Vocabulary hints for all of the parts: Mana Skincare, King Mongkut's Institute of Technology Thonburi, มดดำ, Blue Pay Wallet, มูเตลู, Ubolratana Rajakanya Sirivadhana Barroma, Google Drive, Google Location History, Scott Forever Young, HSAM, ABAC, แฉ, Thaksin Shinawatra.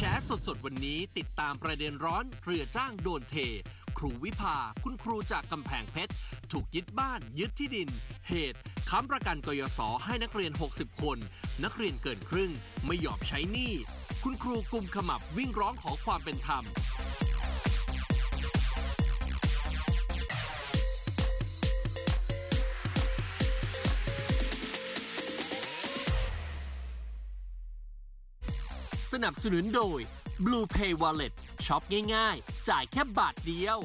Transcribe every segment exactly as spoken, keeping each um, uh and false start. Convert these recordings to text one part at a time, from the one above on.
แฉสดๆวันนี้ติดตามประเด็นร้อนเครือจ้างโดนเทครูวิภาคุณครูจากกำแพงเพชรถูกยึดบ้านยึดที่ดินเหตุค้ำประกันกยศให้นักเรียนหกสิบคนนักเรียนเกินครึ่งไม่ยอมใช้หนี้คุณครูกุมขมับวิ่งร้องขอความเป็นธรรมสนับสนุนโดย Blue Pay Wallet ช็อปง่ายๆจ่ายแค่บาทเดียว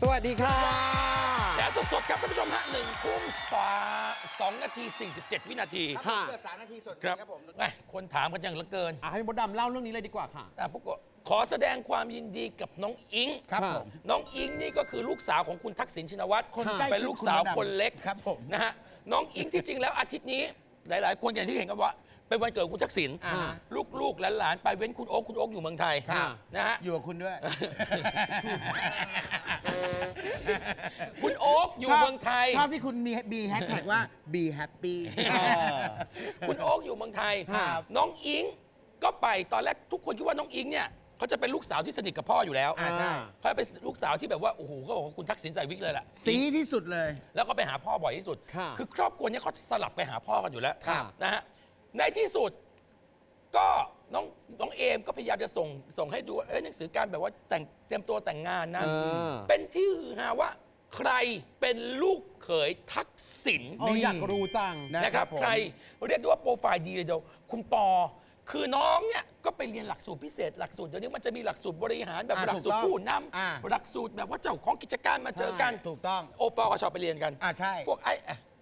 สวัสดีค่ะแฉสดๆครับท่านผู้ชมฮะหนึ่งทุ่มฟ้าสองนาทีสี่สิบเจ็ดวินาทีค่ะเกือบสามนาทีสดครับผมคนถามกันอย่างเหลือเกินให้มดดำเล่าเรื่องนี้เลยดีกว่าค่ะพวกก็ขอแสดงความยินดีกับน้องอิงครับผมน้องอิงนี่ก็คือลูกสาวของคุณทักษิณชินวัตรเป็นลูกสาวคนเล็กครับผมนะฮะน้องอิงที่จริงแล้วอาทิตย์นี้หลายๆคนอย่างที่เห็นกันว่าเป็นวันเกิดคุณทักษิณลูกๆหลานๆไปเว้นคุณโอ๊คคุณโอ๊คอยู่เมืองไทยนะฮะอยู่กับคุณด้วยคุณโอ๊คอยู่เมืองไทยชอบที่คุณมีบีแฮชแท็กว่า be happy คุณโอ๊คอยู่เมืองไทยน้องอิงก็ไปตอนแรกทุกคนคิดว่าน้องอิงเนี่ยเขาจะเป็นลูกสาวที่สนิทกับพ่ออยู่แล้วเขาเป็นลูกสาวที่แบบว่าโอ้โหเขาบอกว่าคุณทักษิณใส่วิกเลยล่ะสีที่สุดเลยแล้วก็ไปหาพ่อบ่อยที่สุดคือครอบครัวนี้เขาสลับไปหาพ่อกันอยู่แล้วนะฮะในที่สุดก็น้องน้องเอมก็พยายามจะส่งส่งให้ดูเอ้ยหนังสือการแบบว่าแต่งเตรียมตัวแต่งงานนะเป็นที่ฮือฮาว่าใครเป็นลูกเขยทักษิณอยากรู้จังนะครับใครเรียกว่าโปรไฟล์ดีเลยเดียวคุณปอคือน้องเนี่ยก็ไปเรียนหลักสูตรพิเศษหลักสูตรเดี๋ยวนี้มันจะมีหลักสูตรบริหารแบบหลักสูตรผู้นำหลักสูตรแบบว่าเจ้าของกิจการมาเจอกันถูกต้องโอปอก็ชอบไปเรียนกันอ่าใช่พวกไอ้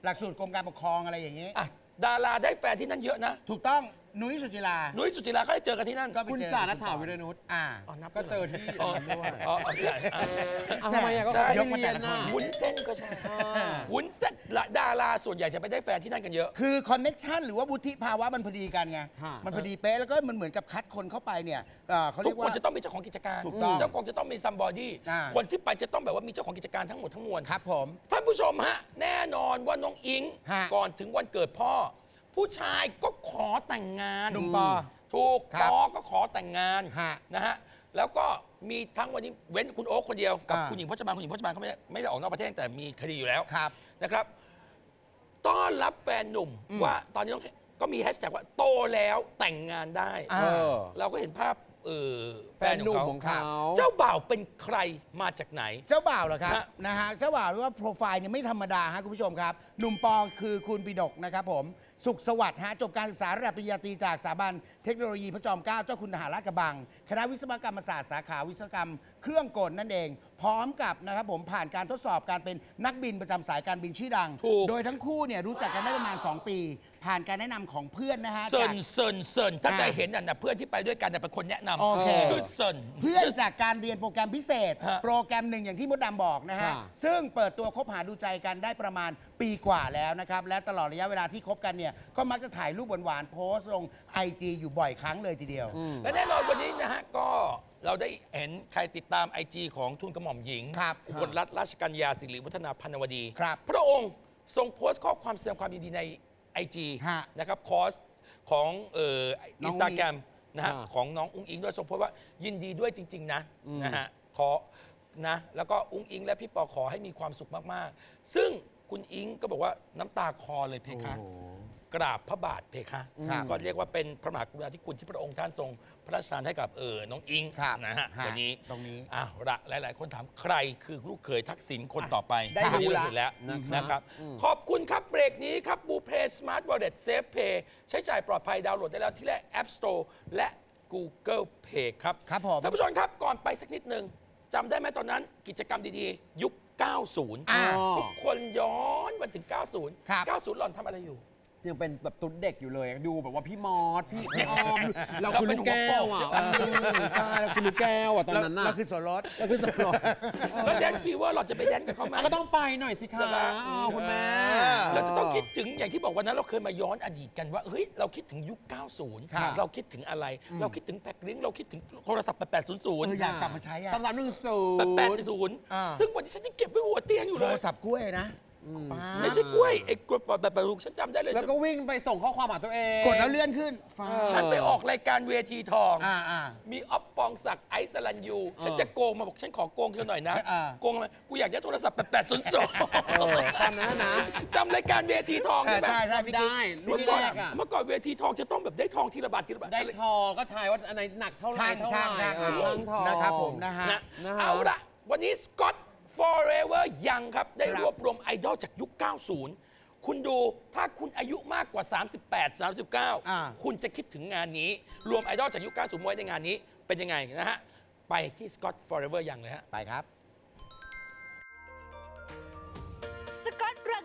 หลักสูตรกรมการปกครองอะไรอย่างนี้อ่ะดาราได้แฟนที่นั่นเยอะนะถูกต้องนุ้ยสุจิรานุ้ยสุจิราก็ได้เจอกันที่นั่นคุณสารถาวิรนุชอ่าก็เจอที่อ๋ออ๋อทำไมอ่ะก็ยกมาแต่ละคนวุ้นเส้นก็ใช่วุ้นเส้นดาราส่วนใหญ่จะไปได้แฟนที่นั่นกันเยอะคือคอนเน็กชันหรือว่าวุฒิภาวะมันพอดีกันไงมันพอดีเป๊ะแล้วก็มันเหมือนกับคัดคนเข้าไปเนี่ยเขาเรียกว่าทุกคนจะต้องมีเจ้าของกิจการเจ้าของจะต้องมีซัมบอดี้คนที่ไปจะต้องแบบว่ามีเจ้าของกิจการทั้งหมดทั้งมวลครับผมท่านผู้ชมฮะแน่นอนว่าน้องอิงก่อนถึงวันเกิดพ่อผู้ชายก็ขอแต่งงานหนุ่มปอถูกปอก็ขอแต่งงานนะฮะแล้วก็มีทั้งวันนี้เว้นคุณโอ๊คคนเดียวกับคุณหญิงพจมานคุณหญิงพจมานเขาไม่ได้ไม่ได้ออกนอกประเทศแต่มีคดีอยู่แล้วนะครับต้อนรับแฟนหนุ่มว่าตอนนี้ก็มีแฮชแท็กว่าโตแล้วแต่งงานได้เราก็เห็นภาพแฟนหนุ่มของเขาเจ้าบ่าวเป็นใครมาจากไหนเจ้าบ่าวเหรอครับนะฮะเจ้าบ่าวว่าโปรไฟล์เนี่ยไม่ธรรมดาฮะคุณผู้ชมครับหนุ่มปอคือคุณปิดกนะครับผมสุขสวัสดิ์ฮะจบการศึกษาระดับปริญญาตรีจากสถาบันเทคโนโลยีพระจอมเกล้าเจ้าคุณทหารราชกระบังคณะวิศวกรรมศาสตร์สาขาวิศวกรรมเครื่องกลนั่นเองพร้อมกับนะครับผมผ่านการทดสอบการเป็นนักบินประจำสายการบินชื่อดังโดยทั้งคู่เนี่ยรู้จักกันได้ประมาณสองปีผ่านการแนะนำของเพื่อนนะฮะเซินเซินเซินถ้าจะเห็นน่ะเพื่อนที่ไปด้วยกันเป็นคนแนะนำชื่อเซินเพื่อนจากการเรียนโปรแกรมพิเศษโปรแกรมหนึ่งอย่างที่มดดำบอกนะฮะซึ่งเปิดตัวคบหาดูใจกันได้ประมาณปีกว่าแล้วนะครับและตลอดระยะเวลาที่คบกันเนี่ยก็มักจะถ่ายรูปหวานๆโพสต์ลง ไอ จี อยู่บ่อยครั้งเลยทีเดียวและแน่นอนวันนี้นะฮะก็เราได้เห็นใครติดตาม ไอ จี ของทูลกระหม่อมหญิงอุบลรัตนราชกัญญาสิริวัฒนาพรรณวดีพระองค์ทรงโพสต์ข้อความแสดงความยินดีใน ไอ จี นะครับคอร์สของอินสตาแกรมนะฮะของน้องอุ้งอิงด้วยทรงโพสต์ว่ายินดีด้วยจริงๆนะนะฮะขอนะแล้วก็อุ้งอิงและพี่ปอขอให้มีความสุขมากๆซึ่งคุณอิงก็บอกว่าน้ำตาคอเลยเพคะกราบพระบาทเพคะก็เรียกว่าเป็นพระมหากรุณาธิคุณที่พระองค์ท่านทรงพระราชทานให้กับเออน้องอิงนะฮะวันนี้ตรงนี้อ้าวละหลายๆคนถามใครคือลูกเขยทักษิณคนต่อไปได้รู้แล้วนะครับขอบคุณครับเบรกนี้ครับ Blue Pay Smart Wallet Safe Pay ใช้จ่ายปลอดภัยดาวน์โหลดได้แล้วที่แรก App Store และ Google Pay ครับครับผมท่านผู้ชมครับก่อนไปสักนิดนึงจำได้ไหมตอนนั้นกิจกรรมดีๆยุคเก้าสิบ ทุกคนย้อนวันถึงเก้าสิบ เก้าสิบหล่อนทำอะไรอยู่ยังเป็นแบบตุ๊ดเด็กอยู่เลยดูแบบว่าพี่มอสพี่ออมเราคือลูกแก้วอ่ะใช่เราคือลูกแก้วอ่ะตอนนั้นน่ะเราคือสลอดเราคือสลอดแล้วแดนฟีเวอร์หล่อนจะไปแดนกับเขาไหมก็ต้องไปหน่อยสิคะคุณแม่เราจะต้องคิดถึงอย่างที่บอกวันนั้นเราเคยมาย้อนอดีตกันว่าเฮ้ยเราคิดถึงยุคเก้าสิบเราคิดถึงอะไรเราคิดถึงแพ็คลิงก์เราคิดถึงโทรศัพท์แปดแปดศูนย์ศูนย์อยากกลับมาใช้อ่ะสามสามหนึ่งศูนย์แปดแปดศูนย์ซึ่งวันนี้ฉันยังเก็บไว้หัวเตียงอยู่เลยโทรศัพท์กล้วยนะ ไม่ใช่กล้วยไอ้กล้วยแบบประดุกฉันจำได้เลยแล้วก็วิ่งไปส่งข้อความหาตัวเองกดแล้วเลื่อนขึ้นฉันไปออกรายการเวทีทองมีอ๊อฟปองศักดิ์ไอซ์สลันยูฉันจะโกงมาบอกฉันขอโกงเธอหน่อยนะโกงมากูอยากได้โทรศัพท์แปดศูนย์สองจำนะนะจำรายการเวทีทองใช่ไหมได้เมื่อก่อนเมื่อก่อนเวทีทองจะต้องแบบได้ทองทีละบาททีละบาทได้ทองก็ทายว่าอันไหนหนักเท่าไหร่เท่าไหร่นะครับผมนะฮะเอาละวันนี้สกอตForever Young ครับได้รวบรวมไอดอลจากยุค เก้าสิบ คุณดูถ้าคุณอายุมากกว่า สามสิบแปด สามสิบเก้า คุณจะคิดถึงงานนี้รวมไอดอลจากยุค เก้าสิบ ไว้ในงานนี้เป็นยังไงนะฮะไปที่ Scott Forever Young เลยฮะไปครับสกอตรัง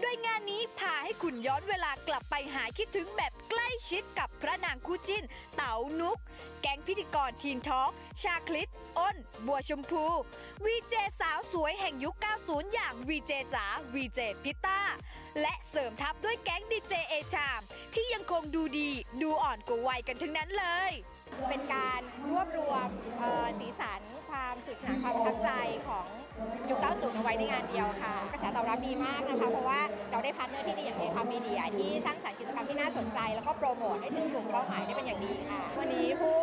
โดยงานนี้พาให้คุณย้อนเวลากลับไปหาคิดถึงแบบใกล้ชิดกับพระนางคู่จิ้นเต๋านุกแก๊งพิธีกรทีนทอล์กชาคลิตอ้นบัวชมพูวีเจสาวสวยแห่งยุค เก้าสิบ อย่างวีเจจ๋าวีเจพิต้าและเสริมทัพด้วยแก๊งดีเจเอชามที่ยังคงดูดีดูอ่อนกว่าวัยกันทั้งนั้นเลยเป็นการรวบรวมสีสันความสุขสนานความประทับใจของยุค เก้าสิบ เอาไว้ในงานเดียวค่ะกระแสตอบรับดีมากนะคะเพราะว่าเราได้พาร์ทเนอร์ที่ดีอย่างเอชามมีเดียที่สร้างสรรค์กิจกรรมที่น่าสนใจแล้วก็โปรโมทให้ถึงกลุ่มเป้าหมายได้เป็นอย่างดีค่ะวันนี้ผู้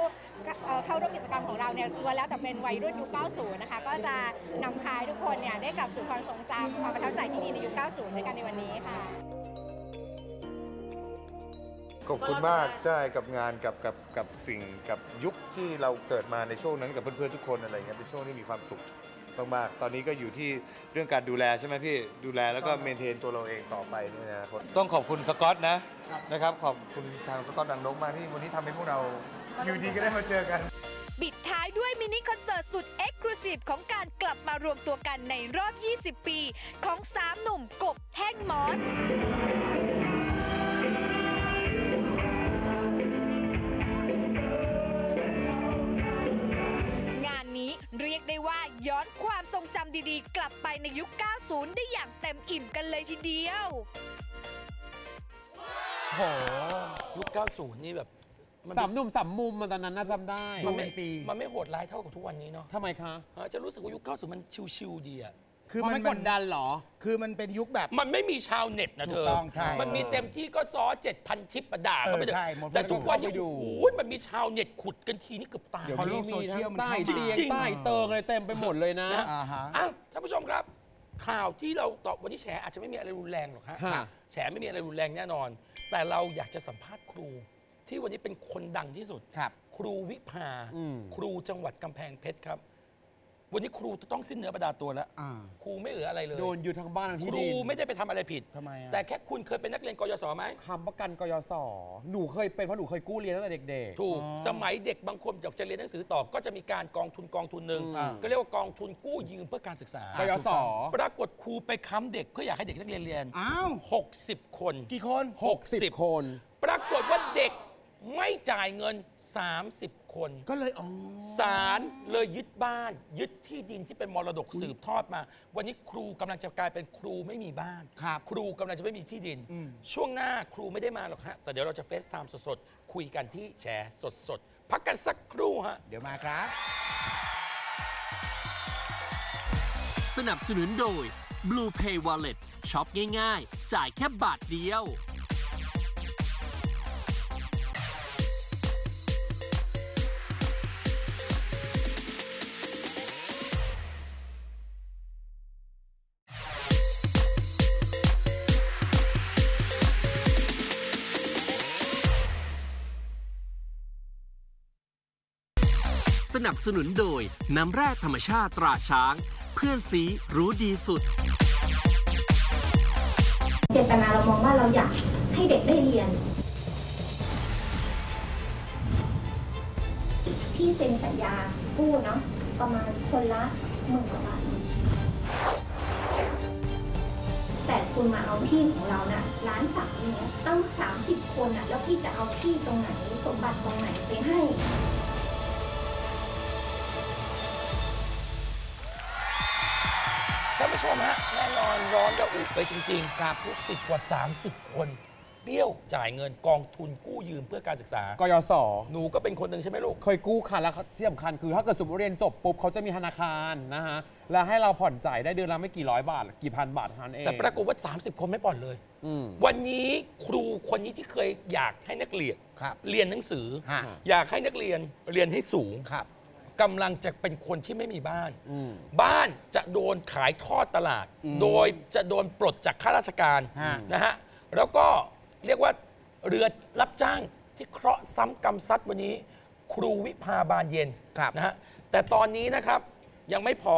เข้าร่วมกิจกรรมของเราเนี่ยล้วนแล้วแต่เป็นวัยรุ่นยุค เก้าสิบ นะคะก็จะนำพาทุกคนเนี่ยได้กลับสู่ความทรงจำความประทับใจที่ดีในยุค เก้าสิบ ด้วยกันในวันนี้ค่ะขอบคุณมากใช่กับงานกับกับกับสิ่งกับยุคที่เราเกิดมาในช่วงนั้นกับเพื่อนๆทุกคนอะไรเงี้ยเป็นช่วงที่มีความสุขมากๆตอนนี้ก็อยู่ที่เรื่องการดูแลใช่ไหมพี่ดูแลแล้วก็เมนเทนตัวเราเองต่อไปนี่นะต้องขอบคุณสกอตนะนะครับขอบคุณทางสกอตดังนกมากที่วันนี้ทำให้พวกเราอยู่ดีก็ได้มาเจอกันปิดท้ายด้วยมินิคอนเสิร์ตสุดเอ็กซ์คลูซีฟของการกลับมารวมตัวกันในรอบยี่สิบปีของสามหนุ่มกบแท่งมอสเรียกได้ว่าย้อนความทรงจำดีๆกลับไปในยุค เก้าสิบ ได้อย่างเต็มอิ่มกันเลยทีเดียวโหยุค เก้าสิบ นี่แบบสามหนุ่มสามมุมตอนนั้นน่าจำได้มันไม่ปีมันไม่โหดร้ายเท่ากับทุกวันนี้เนาะทำไมคะจะรู้สึกว่ายุค เก้าสิบ มันชิลๆดีอะคือมันกดดันหรอคือมันเป็นยุคแบบมันไม่มีชาวเน็ตนะเธอมันมีเต็มที่ก็ซ้อ เจ็ดพัน ทิปด่าก็ไม่ได้แต่ทุกวันยังดูมันมีชาวเน็ตขุดกันทีนี่เกือบตายเขาโลกโซเชียลมันใต้เตียงใต้เติงอะไรเต็มไปหมดเลยนะอ่ะท่านผู้ชมครับข่าวที่เราตอบวันนี้แฉอาจจะไม่มีอะไรรุนแรงหรอกฮะแฉไม่มีอะไรรุนแรงแน่นอนแต่เราอยากจะสัมภาษณ์ครูที่วันนี้เป็นคนดังที่สุดครูวิภาครูจังหวัดกำแพงเพชรครับวันนี้ครูต้องสิ้นเนื้อประดาตัวแล้วครูไม่เหลืออะไรเลยโดนอยู่ทางบ้านทางที่ดินครูไม่ได้ไปทำอะไรผิดทำไมแต่แค่คุณเคยเป็นนักเรียนกยศไหมคำประกันกยศหนูเคยเป็นเพราะหนูเคยกู้เรียนตั้งแต่เด็กๆถูกสมัยเด็กบางคนอยากจะเรียนหนังสือต่อก็จะมีการกองทุนกองทุนหนึ่งก็เรียกว่ากองทุนกู้ยืมเพื่อการศึกษากยศปรากฏครูไปค้ำเด็กเพื่ออยากให้เด็กนักเรียนเรียนอ้าวหกสิบคนกี่คนหกสิบคนปรากฏว่าเด็กไม่จ่ายเงินสามสิบ คนก็เลยศาลเลยยึดบ้านยึดที่ดินที่เป็นมรดกสืบทอดมาวันนี้ครูกำลังจะกลายเป็นครูไม่มีบ้าน ค, ครูกำลังจะไม่มีที่ดินช่วงหน้าครูไม่ได้มาหรอกฮะแต่เดี๋ยวเราจะเฟซไทม์สดๆคุยกันที่แฉสดๆพักกันสักครู่ฮะเดี๋ยวมาครับสนับสนุนโดย Blue Pay Wallet ช็อปง่ายๆจ่ายแค่บาทเดียวสนับสนุนโดยน้ำแร่ธรรมชาติตราช้างเพื่อนสีรู้ดีสุดเจตนาเรามองว่าเราอยากให้เด็กได้เรียนที่เซ็นสัญญากู้เนาะประมาณคนละหมื่นกว่าบาทแต่คุณมาเอาที่ของเรานะร้านสามเนี่ยตั้งสามสิบคนนะแล้วพี่จะเอาที่ตรงไหนสมบัติตรงไหนไปให้ท่านผู้ชมฮะแน่นอนร้อนระอุไปจริงๆครับลูกศิษย์กว่าสามสิบคน เบี้ยวจ่ายเงินกองทุนกู้ยืมเพื่อการศึกษากยศหนูก็เป็นคนหนึ่งใช่ไหมลูกเคยกู้ค่ะแล้วที่สำคัญคือถ้าเกิดสมมติเรียนจบปุ๊บเขาจะมีธนาคารนะฮะแล้วให้เราผ่อนจ่ายได้เดือนละไม่กี่ร้อยบาทกี่พันบาทนั่นเองแต่ปรากฏว่าสามสิบคนไม่ผ่อนเลยวันนี้ครูคนนี้ที่เคยอยากให้นักเรียนเรียนหนังสืออยากให้นักเรียนเรียนให้สูงกำลังจะเป็นคนที่ไม่มีบ้านบ้านจะโดนขายทอดตลาดโดยจะโดนปลดจากข้าราชการนะฮะแล้วก็เรียกว่าเรือรับจ้างที่เคราะห์ซ้ำกรรมซัดวันนี้ครูวิภาบานเย็นนะฮะแต่ตอนนี้นะครับยังไม่พอ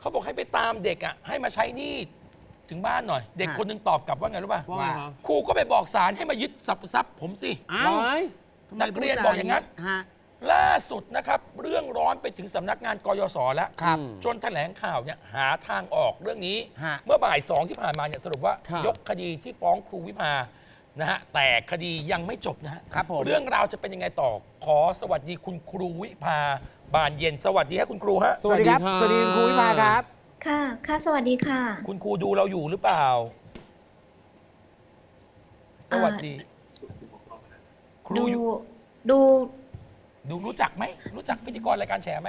เขาบอกให้ไปตามเด็กอ่ะให้มาใช้หนี้ถึงบ้านหน่อยเด็กคนนึงตอบกลับว่าไงรู้ป่ะว่าครูก็ไปบอกศาลให้มายึดทรัพย์ผมสินักเรียนบอกอย่างนั้นล่าสุดนะครับเรื่องร้อนไปถึงสำนักงานกยศแล้วจนแถลงข่าวเนี่ยหาทางออกเรื่องนี้เมื่อบ่ายสองที่ผ่านมาเนี่ยสรุปว่ายกคดีที่ฟ้องครูวิภานะฮะแต่คดียังไม่จบนะฮะเรื่องราวจะเป็นยังไงต่อขอสวัสดีคุณครูวิภาบานเย็นสวัสดีครับคุณครูฮะสวัสดีครับสวัสดีครูวิภาครับค่ะค่ะสวัสดีค่ะคุณครูดูเราอยู่หรือเปล่าสวัสดีครูดูดูรู้จักไหมรู้จักพิธีกรรายการแฉไหม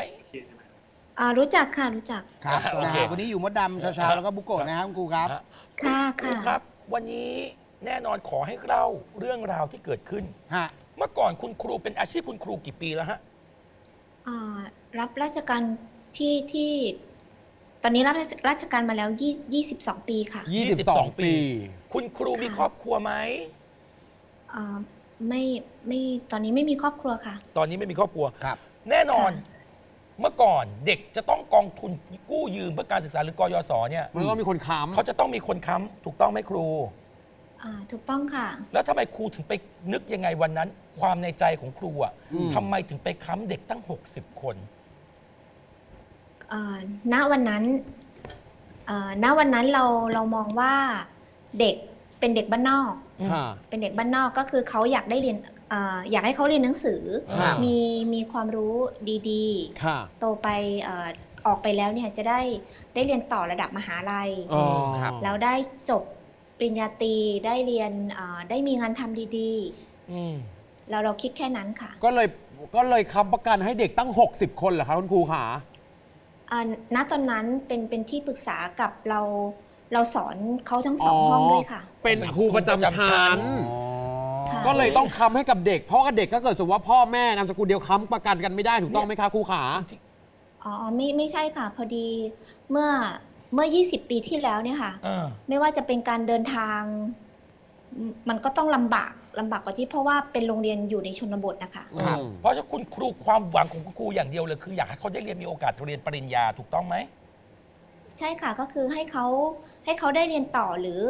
อ่ารู้จักค่ะรู้จักครับวันนี้อยู่มดดำเช้าๆแล้วก็บุโกะนะครับคุณครูครับค่ะค่ะครับวันนี้แน่นอนขอให้เล่าเรื่องราวที่เกิดขึ้นเมื่อก่อนคุณครูเป็นอาชีพคุณครูกี่ปีแล้วฮะอ่ารับราชการที่ที่ตอนนี้รับราชการมาแล้วยี่สิบสองปีค่ะยี่สิบสองปีคุณครูมีครอบครัวไหมอ่าไม่ไม่ตอนนี้ไม่มีครอบครัวค่ะตอนนี้ไม่มีครอบครัวครับแน่นอนเมื่อก่อนเด็กจะต้องกองทุนกู้ยืมเพื่อการศึกษาหรือกยศเนี่ยมันต้องมีคนค้ำเขาจะต้องมีคนค้ำถูกต้องไหมครูอ่าถูกต้องค่ะแล้วทำไมครูถึงไปนึกยังไงวันนั้นความในใจของครูอ่ะทำไมถึงไปค้ำเด็กตั้งหกสิบคนอ่าณวันนั้นอ่าณวันนั้นเราเรามองว่าเด็กเป็นเด็กบ้านนอกเป็นเด็กบ้านนอกก็คือเขาอยากได้เรียนอยากให้เขาเรียนหนังสือมีมีความรู้ดีๆโตไปออกไปแล้วเนี่ยจะได้ได้เรียนต่อระดับมหาลัยแล้วได้จบปริญญาตรีได้เรียนได้มีงานทำดีๆเราเราคิดแค่นั้นค่ะก็เลยก็เลยค้ำประกันให้เด็กตั้งหกสิบคนเหรอคะคุณครูขาณตอนนั้นเป็นเป็นที่ปรึกษากับเราเราสอนเขาทั้งสองห้องด้วยค่ะเป็นครูประจำชั้นก็เลยต้องค้ำให้กับเด็กเพราะกับเด็กก็เกิดสมมติว่าพ่อแม่นามสกุลเดียวค้ำประกันกันไม่ได้ถูกต้องไหมคะครูขาอ๋อไม่ไม่ใช่ค่ะพอดีเมื่อเมื่อยี่สิบปีที่แล้วเนี่ยค่ะไม่ว่าจะเป็นการเดินทางมันก็ต้องลำบากลำบากกว่าที่เพราะว่าเป็นโรงเรียนอยู่ในชนบทนะคะเพราะฉะนั้นคุณครูความหวังของคุณครูอย่างเดียวเลยคืออยากให้เขาได้เรียนมีโอกาสเรียนปริญญาถูกต้องไหมใช่ค่ะก็คือให้เขาให้เขาได้เรียนต่อหรือ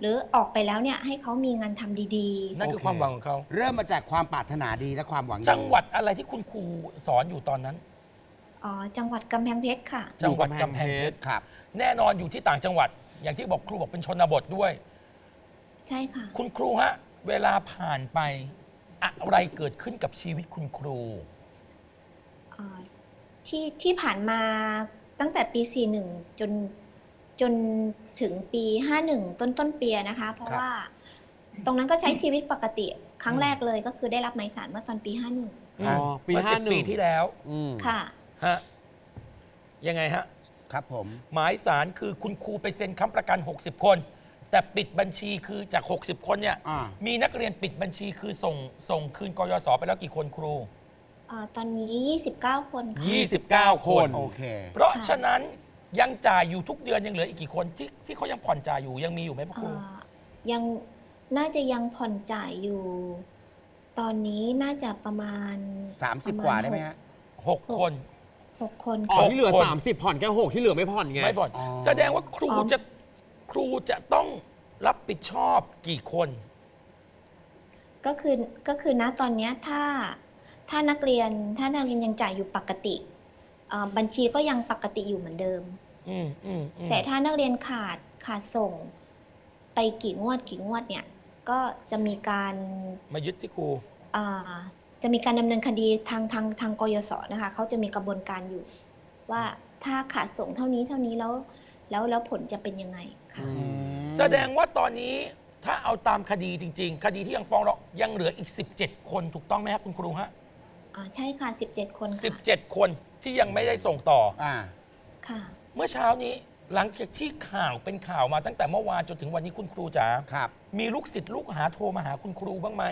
หรือออกไปแล้วเนี่ยให้เขามีงานทำดีๆนั่นคือความหวังของเขาเริ่มมาจากความปรารถนาดีและความหวังจังหวัดอะไรที่คุณครูสอนอยู่ตอนนั้นอ๋อจังหวัดกำแพงเพชรค่ะจังหวัดกำแพงเพชรครับแน่นอนอยู่ที่ต่างจังหวัดอย่างที่บอกครูบอกเป็นชนบทด้วยใช่ค่ะคุณครูฮะเวลาผ่านไปอะไรเกิดขึ้นกับชีวิตคุณครูอ๋อที่ที่ผ่านมาตั้งแต่ปี สี่สิบเอ็ด จนจนถึงปี ห้าสิบเอ็ด ต้นต้นปีนะคะเพราะว่าตรงนั้นก็ใช้ชีวิตปกติครั้งแรกเลยก็คือได้รับหมายสารเมื่อตอนปี ห้าสิบเอ็ด อ๋อปี ห้าสิบเอ็ด ปีที่แล้วค่ะฮะยังไงฮะครับผมหมายสารคือคุณครูไปเซ็นค้ำประกันหกสิบคนแต่ปิดบัญชีคือจากหกสิบคนเนี่ยมีนักเรียนปิดบัญชีคือส่งส่งคืนกยศไปแล้วกี่คนครูตอนนี้ยี่สิบเก้าคนค่ะยี่สิบเก้าคนโอเคเพราะฉะนั้นยังจ่ายอยู่ทุกเดือนยังเหลืออีกกี่คนที่ที่เขายังผ่อนจ่ายอยู่ยังมีอยู่ไหมครูยังน่าจะยังผ่อนจ่ายอยู่ตอนนี้น่าจะประมาณสามสิบกว่าได้ไหมฮะหกคนหกคนอ๋อที่เหลือสามสิบผ่อนแค่หกที่เหลือไม่ผ่อนไงไม่ผ่อนแสดงว่าครูจะครูจะต้องรับผิดชอบกี่คนก็คือก็คือนะตอนนี้ถ้าถ้านักเรียนถ้านักเรียนยังจ่ายอยู่ปกติบัญชีก็ยังปกติอยู่เหมือนเดิมแต่ถ้านักเรียนขาดขาดส่งไปกี่งวดกี่งวดเนี่ยก็จะมีการมายึดที่ครูจะมีการดำเนินคดีทางทางทางกยศนะคะเขาจะมีกระบวนการอยู่ว่าถ้าขาดส่งเท่านี้เท่านี้แล้วแล้วแล้วผลจะเป็นยังไงค่ะแสดงว่าตอนนี้ ถ้าเอาตามคดีจริงๆคดีที่ยังฟ้องเรายังเหลืออีกสิบเจ็ดคนถูกต้องไหมครับคุณครูฮะอ๋อใช่ค่ะสิบเจ็ดคนค่ะสิบเจ็ดคนที่ยังไม่ได้ส่งต่ออ่าค่ะเมื่อเช้านี้หลังจากที่ข่าวเป็นข่าวมาตั้งแต่เมื่อวานจนถึงวันนี้คุณครูจ๋าครับมีลูกศิษย์ลูกหาโทรมาหาคุณครูบ้างไหม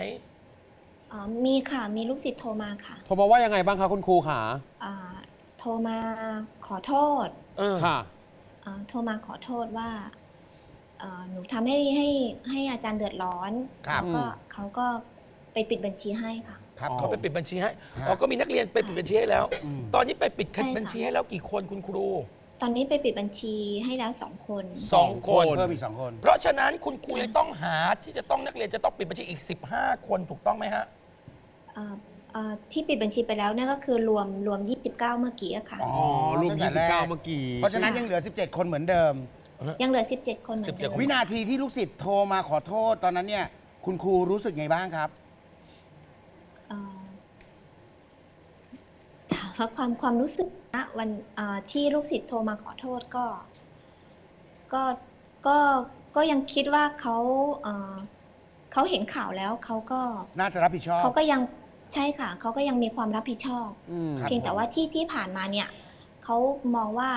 อ๋อมีค่ะมีลูกศิษย์โทรมาค่ะโทรมาว่ายังไงบ้างคะคุณครูค่ะอ่าโทรมาขอโทษเออค่ะอ่าโทรมาขอโทษว่าหนูทำให้ให้ให้อาจารย์เดือดร้อนแล้วก็เขาก็ไปปิดบัญชีให้ค่ะครับเขาไปปิดบัญชีให้เราก็มีนักเรียนไปปิดบัญชีให้แล้วตอนนี้ไปปิดบัญชีให้แล้วกี่คนคุณครูตอนนี้ไปปิดบัญชีให้แล้วสองคนสองคนเพิ่มอีกสองคนเพราะฉะนั้นคุณครูยังต้องหาที่จะต้องนักเรียนจะต้องปิดบัญชีอีกสิบห้าคนถูกต้องไหมฮะที่ปิดบัญชีไปแล้วนั่นก็คือรวมรวมยี่สิบเก้าเมื่อกี้ค่ะอ๋อรวมยี่สิบเก้าเมื่อกี้เพราะฉะนั้นยังเหลือสิบเจ็ดคนเหมือนเดิมยังเหลือสิบเจ็ดคนเหมือนเดิมวินาทีที่ลูกศิษย์โทรมาขอโทษตอนนั้นเนี่ยคุณครูรู้สึกไงบ้างครับถามว่าความความรู้สึกนะวันที่ลูกศิษย์โทรมาขอโทษก็ก็ก็ก็ยังคิดว่าเขาเขาเห็นข่าวแล้วเขาก็น่าจะรับผิดชอบเขาก็ยังใช่ค่ะเขาก็ยังมีความรับผิดชอบเพียงแต่ว่าที่ที่ผ่านมาเนี่ยเขามองว่า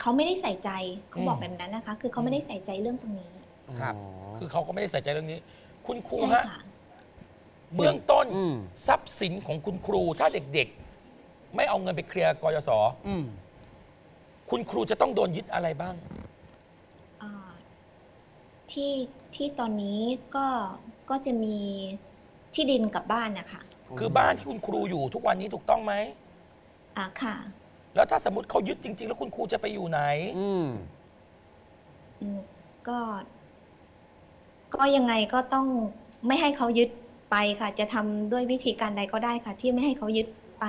เขาไม่ได้ใส่ใจเขาบอกแบบนั้นนะคะคือเขาไม่ได้ใส่ใจเรื่องตรงนี้ครับคือเขาก็ไม่ได้ใส่ใจเรื่องนี้คุณครูฮะเบื้องต้นทรัพย์สินของคุณครูถ้าเด็กๆไม่เอาเงินไปเคลียร์กยศคุณครูจะต้องโดนยึดอะไรบ้างที่ที่ตอนนี้ก็ก็จะมีที่ดินกับบ้านนะคะคือบ้านที่คุณครูอยู่ทุกวันนี้ถูกต้องไหมอ่ะค่ะแล้วถ้าสมมติเขายึดจริงๆแล้วคุณครูจะไปอยู่ไหนอืมก็ก็ยังไงก็ต้องไม่ให้เขายึดไปค่ะจะทำด้วยวิธีการใดก็ได้ค่ะที่ไม่ให้เขายึดไป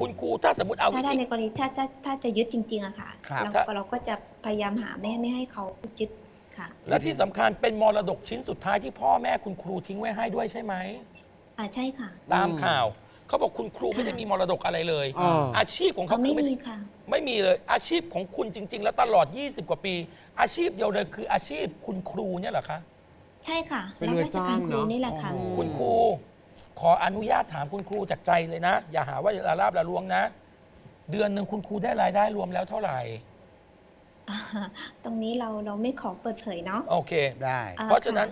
คุณครูถ้าสมมติเอาถ้าได้ในกรณีถ้าถ้าถ้าจะยึดจริงๆอะค่ะเราก็เราก็จะพยายามหาไม่ไม่ให้เขายึดค่ะและที่สำคัญเป็นมรดกชิ้นสุดท้ายที่พ่อแม่คุณครูทิ้งไว้ให้ด้วยใช่ไหมอ่าใช่ค่ะตามข่าวเขาบอกคุณครูไม่ได้มีมรดกอะไรเลยอาชีพของเขาคือไม่มีค่ะไม่มีเลยอาชีพของคุณจริงๆแล้วตลอดยี่สิบกว่าปีอาชีพเดียวเลยคืออาชีพคุณครูเนี่ยเหรอคะใช่ค่ะเป็นเรื่องจ้างเนาะนี่แหละค่ะคุณครูขออนุญาตถามคุณครูจากใจเลยนะอย่าหาว่าละลาบละลวงนะเดือนหนึ่งคุณครูได้รายได้รวมแล้วเท่าไหร่ตรงนี้เราเราไม่ขอเปิดเผยเนาะโอเคได้เพราะฉะนั้น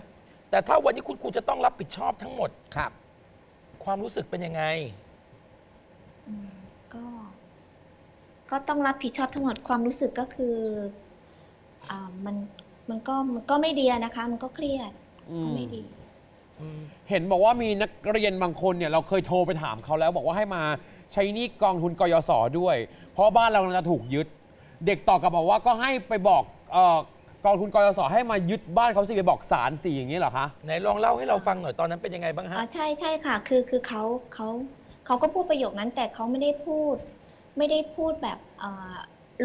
แต่ถ้าวันนี้คุณครูจะต้องรับผิดชอบทั้งหมดครับความรู้สึกเป็นยังไงก็ก็ต้องรับผิดชอบทั้งหมดความรู้สึกก็คืออ่ามันมันก็มันก็ไม่ดีนะคะมันก็เครียดก็ไม่ดีเห็นบอกว่ามีนักเรียนบางคนเนี่ยเราเคยโทรไปถามเขาแล้วบอกว่าให้มาใช้หนี้กองทุนกยศด้วยเพราะบ้านเราจะถูกยึดเด็กตอบกลับมาว่าก็ให้ไปบอกกองทุนกยศให้มายึดบ้านเขาสิไปบอกศาลสิอย่างนี้เหรอคะไหนลองเล่าให้เราฟังหน่อยตอนนั้นเป็นยังไงบ้างฮะอ๋อใช่ใช่ค่ะคือคือเขาเขาเขาก็พูดประโยคนั้นแต่เขาไม่ได้พูดไม่ได้พูดแบบ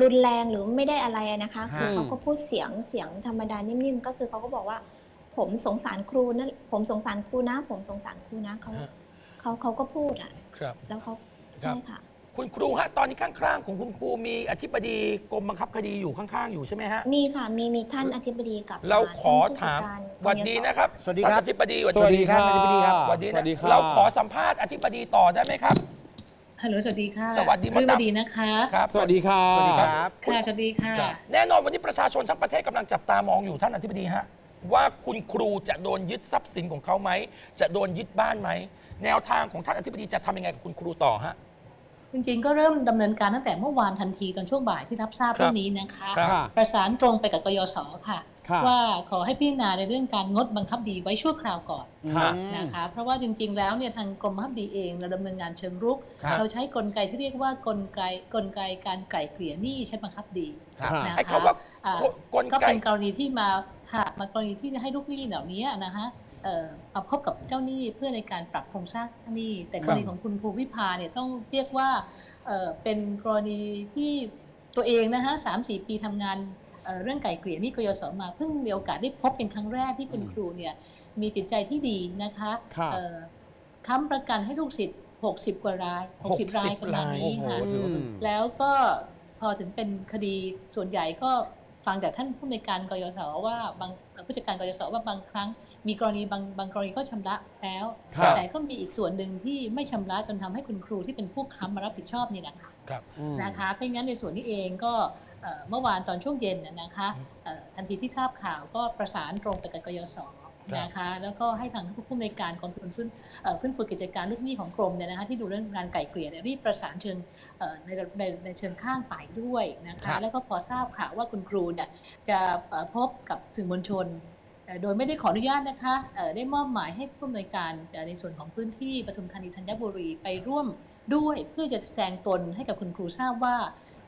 รุนแรงหรือไม่ได้อะไรนะคะคือเขาก็พูดเสียงเสียงธรรมดานิ่มๆก็คือเขาก็บอกว่าผมสงสารครูนะผมสงสารครูนะผมสงสารครูนะเขาเขาเขาก็พูดอ่ะครับแล้วเขาใช่ค่ะคุณครูฮะตอนนี้ข้างๆของคุณครูมีอธิบดีกรมบังคับคดีอยู่ข้างๆอยู่ใช่ไหมฮะมีค่ะมีมีท่านอธิบดีกับเราขอถามสวัสดีนะครับสวัสดีครับอธิบดีสวัสดีครับอธิบดีครับสวัสดีครับเราขอสัมภาษณ์อธิบดีต่อได้ไหมครับฮัลโหลสวัสดีค่ะสวัสดีมากสวัสดีนะคะครับสวัสดีค่ะสวัสดีครับค่ะสวัสดีค่ะแน่นอนวันนี้ประชาชนทั้งประเทศกำลังจับตามองอยู่ท่านอธิบดีฮะว่าคุณครูจะโดนยึดทรัพย์สินของเขาไหมจะโดนยึดบ้านไหมแนวทางของท่านอธิบดีจะทำยังไงกับคุณครูต่อฮะจริงๆก็เริ่มดำเนินการตั้งแต่เมื่อวานทันทีตอนช่วงบ่ายที่รับทราบเรื่องนี้นะคะประสานตรงไปกับกยศค่ะว่าขอให้พิจารณาในเรื่องการงดบังคับคดีไว้ชั่วคราวก่อนนะคะเพราะว่าจริงๆแล้วเนี่ยทางกรมบังคับคดีเองเราดำเนินงานเชิงรุกเราใช้กลไกที่เรียกว่ากลไกกลไกการไกล่เกลี่ยหนี้ใช้บังคับคดีนะคะก็เป็นกรณีที่มาค่ะมากรณีที่ให้ลูกหนี้เหล่านี้นะคะมาพบกับเจ้าหนี้เพื่อในการปรับโครงสร้างหนี้แต่กรณีของคุณภูวิภาเนี่ยต้องเรียกว่า เ, เป็นกรณีที่ตัวเองนะคะสามสี่ปีทำงานเ, เรื่องไก่เกลี่ยหนี้กยศมาเพิ่งมีโอกาสได้พบเป็นครั้งแรกที่คุณครูเนี่ยมีจิตใจที่ดีนะคะค้ำประกันให้ลูกศิษย์หกสิบกว่ารายหกสิบรายประมาณนี้ค่ะแล้วก็พอถึงเป็นคดีส่วนใหญ่ก็ ฟังจากท่านผู้ในการกยศว่าบางผู้จัดการกยศว่าบางครั้งมีกรณีบางบางกรณีก็ชำระแล้วแต่ก็มีอีกส่วนหนึ่งที่ไม่ชำระจนทำให้คุณครูที่เป็นผู้ค้ำมารับผิดชอบนี่นะคะนะคะเพราะงั้นในส่วนนี้เองก็เมื่อวานตอนช่วงเย็นนะคะทันทีที่ทราบข่าวก็ประสานตรงไปกับกยศนะคะแล้วก็ให้ทางผู้อำนวยการกองทุนฟื้นฟื้นฟูกิจการลูกหนี้ของกรมเนี่ยนะคะที่ดูเรื่องงานไก่เกลี่ยรีบประสานเชิงในในในเชิงข้างฝ่ายด้วยนะคะแล้วก็พอทราบข่าวว่าคุณครูเนี่ยจะพบกับสื่อมวลชนโดยไม่ได้ขออนุญาตนะคะได้มอบหมายให้ผู้อำนวยการในส่วนของพื้นที่ปทุมธานีธัญบุรีไปร่วมด้วยเพื่อจะแสดงตนให้กับคุณครูทราบว่า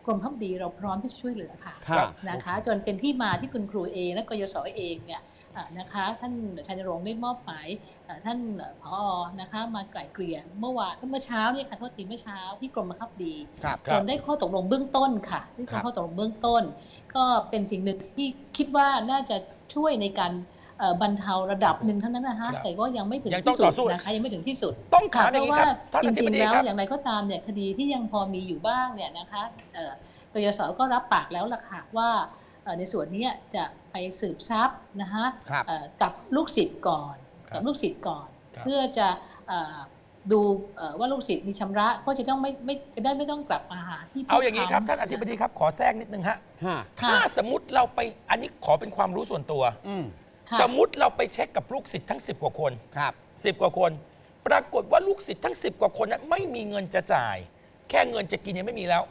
กรมพัฒน์ดีเราพร้อมที่จะช่วยเหลือค่ะนะคะจนเป็นที่มาที่คุณครูเองและกยศเองเนี่ยนะคะท่านชัยรงค์ได้มอบหมายท่านผอ.นะคะมาไกล่เกลี่ยเมื่อวานเมื่อเช้านี่ค่ะโทษทีเมื่อเช้าที่กรมบังคับคดีจนได้ข้อตกลงเบื้องต้นค่ะที่ทำข้อตกลงเบื้องต้นก็เป็นสิ่งหนึ่งที่คิดว่าน่าจะช่วยในการบรรเทาระดับหนึ่งเท่านั้นนะคะแต่ก็ยังไม่ถึงที่สุดนะคะยังไม่ถึงที่สุดต้องถามเพราะว่าจริงๆแล้วอย่างไรก็ตามเนี่ยคดีที่ยังพอมีอยู่บ้างเนี่ยนะคะกยศก็รับปากแล้วล่ะค่ะว่าในส่วนนี้จะไปสืบทรัพย์นะคะกับลูกศิษย์ก่อนกับลูกศิษย์ก่อนเพื่อจะดูว่าลูกศิษย์มีชำระก็จะต้องไม่ไม่จะได้ไม่ต้องกลับมาหาที่เอาอย่างนี้ครับท่านอธิบดีครับขอแทรกนิดนึงฮะถ้าสมมติเราไปอันนี้ขอเป็นความรู้ส่วนตัวสมมติเราไปเช็คกับลูกศิษย์ทั้งสิบกว่าคนสิบกว่าคนปรากฏว่าลูกศิษย์ทั้งสิบกว่าคนนั้นไม่มีเงินจะจ่ายแค่เงินจะกินยังไม่มีแล้ว